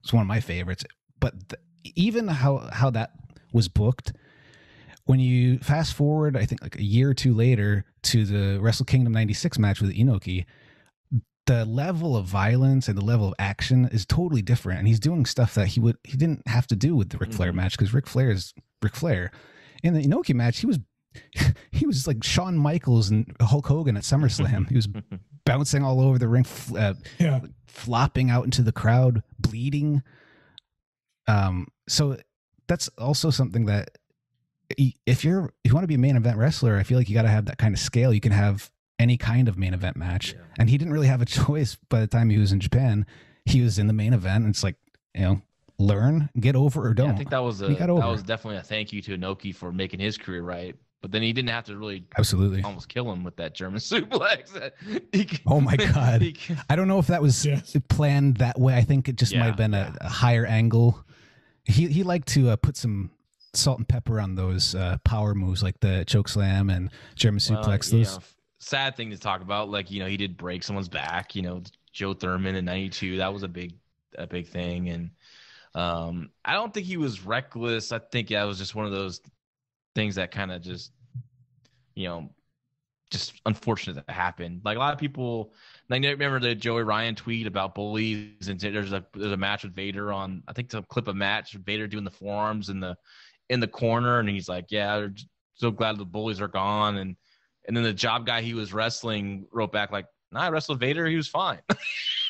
it's one of my favorites. But the, even how, how that was booked, when you fast forward, I think like a year or two later to the Wrestle Kingdom ninety-six match with Inoki, the level of violence and the level of action is totally different. And he's doing stuff that he would he didn't have to do with the Ric Flair mm-hmm. match, because Ric Flair is Ric Flair. in the Inoki match, he was he was like Shawn Michaels and Hulk Hogan at SummerSlam. He was bouncing all over the ring, uh, yeah. flopping out into the crowd, bleeding. Um, so that's also something that if you're if you want to be a main event wrestler, I feel like you got to have that kind of scale. You can have any kind of main event match, yeah. and he didn't really have a choice. By the time he was in Japan, he was in the main event, and it's like, you know, learn, get over, or don't. Yeah, I think that was a, that was definitely a thank you to Inoki for making his career right. But then he didn't have to really absolutely almost kill him with that German suplex. he, oh my god! He, I don't know if that was yes. planned that way. I think it just yeah, might have been a, yeah. a higher angle. He he liked to uh, put some salt and pepper on those uh, power moves, like the choke slam and German well, suplex. Those you know, sad thing to talk about. Like, you know, he did break someone's back. You know, Joe Thurman in ninety-two. That was a big a big thing. And um, I don't think he was reckless. I think yeah, it was just one of those things that kind of just, you know, just unfortunate that happened. Like a lot of people, I remember the Joey Ryan tweet about bullies, and there's a there's a match with Vader on, I think, to clip a match with Vader doing the forearms in the in the corner, and he's like, yeah, they're so glad the bullies are gone, and and then the job guy he was wrestling wrote back like, nah, I wrestled Vader, he was fine.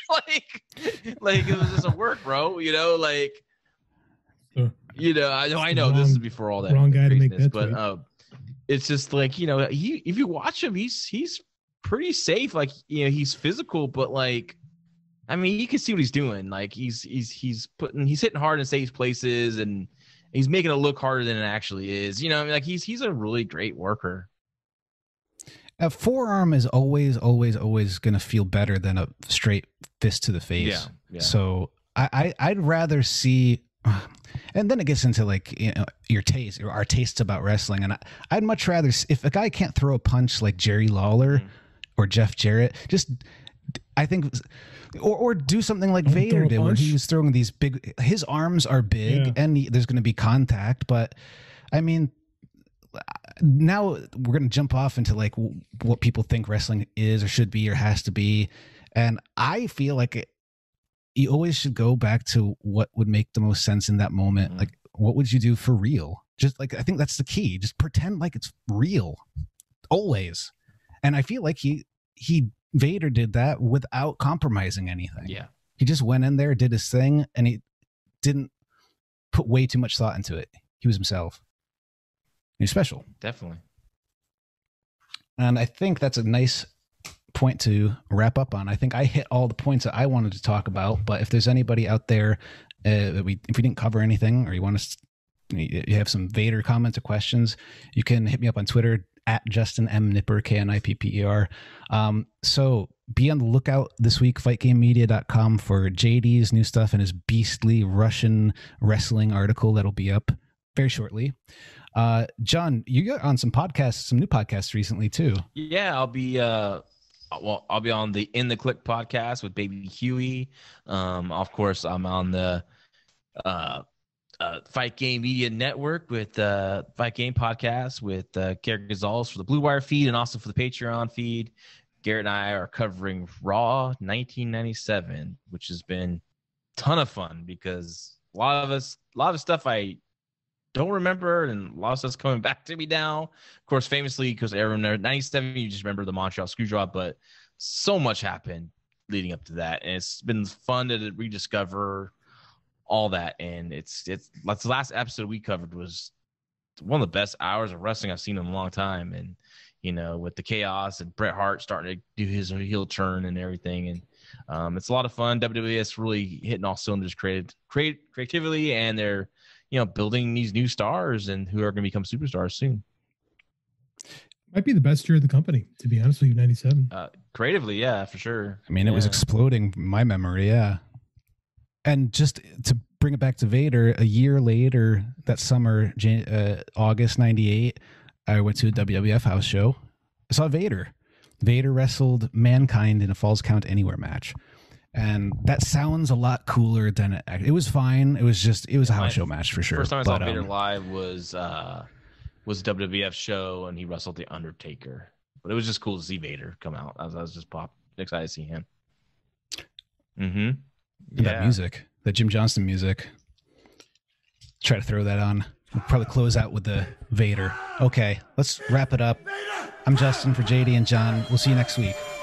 like like it was just a work, bro, you know, like so, you know, I know I know wrong, this is before all that wrong guy to make that but uh, it's just like, you know, he if you watch him, he's he's pretty safe. Like, you know, he's physical, but like, I mean, you can see what he's doing. Like he's he's he's putting he's hitting hard in safe places, and he's making it look harder than it actually is. You know, I mean, like he's he's a really great worker. A forearm is always always always going to feel better than a straight fist to the face. Yeah, yeah. So I, I I'd rather see. And then it gets into like, you know, your taste or our tastes about wrestling. And I, I'd much rather, if a guy can't throw a punch like Jerry Lawler mm. or Jeff Jarrett, just I think, or or do something like Vader did where he was throwing these big, his arms are big yeah. and he, there's going to be contact. But I mean, now we're going to jump off into like what people think wrestling is or should be or has to be. And I feel like it, you always should go back to what would make the most sense in that moment. Mm-hmm. Like, what would you do for real? Just like, I think that's the key. Just pretend like it's real always. And I feel like he, he Vader did that without compromising anything. Yeah. He just went in there, did his thing, and he didn't put way too much thought into it. He was himself. He's special. Definitely. And I think that's a nice point to wrap up on. I think I hit all the points that I wanted to talk about, but if there's anybody out there uh, that we if we didn't cover anything, or you want to you have some Vader comments or questions, you can hit me up on Twitter at Justin M Nipper, K N I P P E R. Um, so be on the lookout this week, fight game media dot com, for J D's new stuff and his beastly Russian wrestling article that'll be up very shortly. Uh, John, you got on some podcasts, some new podcasts recently too. Yeah, I'll be uh Well, I'll be on the In the Click podcast with Baby Huey. Um, of course, I'm on the uh, uh, Fight Game Media Network with uh, Fight Game Podcast with uh, Garrett Gonzalez for the Blue Wire feed and also for the Patreon feed. Garrett and I are covering Raw nineteen ninety-seven, which has been a ton of fun because a lot of us, a lot of stuff I don't remember, and a lot of stuff's coming back to me now. Of course, famously, because everyone in ninety-seven, you just remember the Montreal Screwjob, but so much happened leading up to that, and it's been fun to rediscover all that. And it's it's like the last episode we covered was one of the best hours of wrestling I've seen in a long time, and you know, with the chaos and Bret Hart starting to do his heel turn and everything, and um, it's a lot of fun. W W E's really hitting all cylinders created create creatively, and they're, you know, building these new stars and who are going to become superstars soon. Might be the best year of the company, to be honest with you, ninety-seven. Uh, creatively, yeah, for sure. I mean, yeah. It was exploding in my memory, yeah. And just to bring it back to Vader, a year later, that summer, uh, August ninety-eight, I went to a W W F house show. I saw Vader. Vader wrestled Mankind in a Falls Count Anywhere match. And that sounds a lot cooler than it actually. It was fine. It was just it was yeah, a house show match for sure. First time I saw but, Vader um, live was uh, was a W W F show, and he wrestled The Undertaker. But it was just cool to see Vader come out. I was, I was just pop excited to see him. Mm-hmm. Yeah. That music, that Jim Johnston music. Try to throw that on. We'll probably close out with the Vader. Okay, let's wrap it up. I'm Justin for J D and John. We'll see you next week.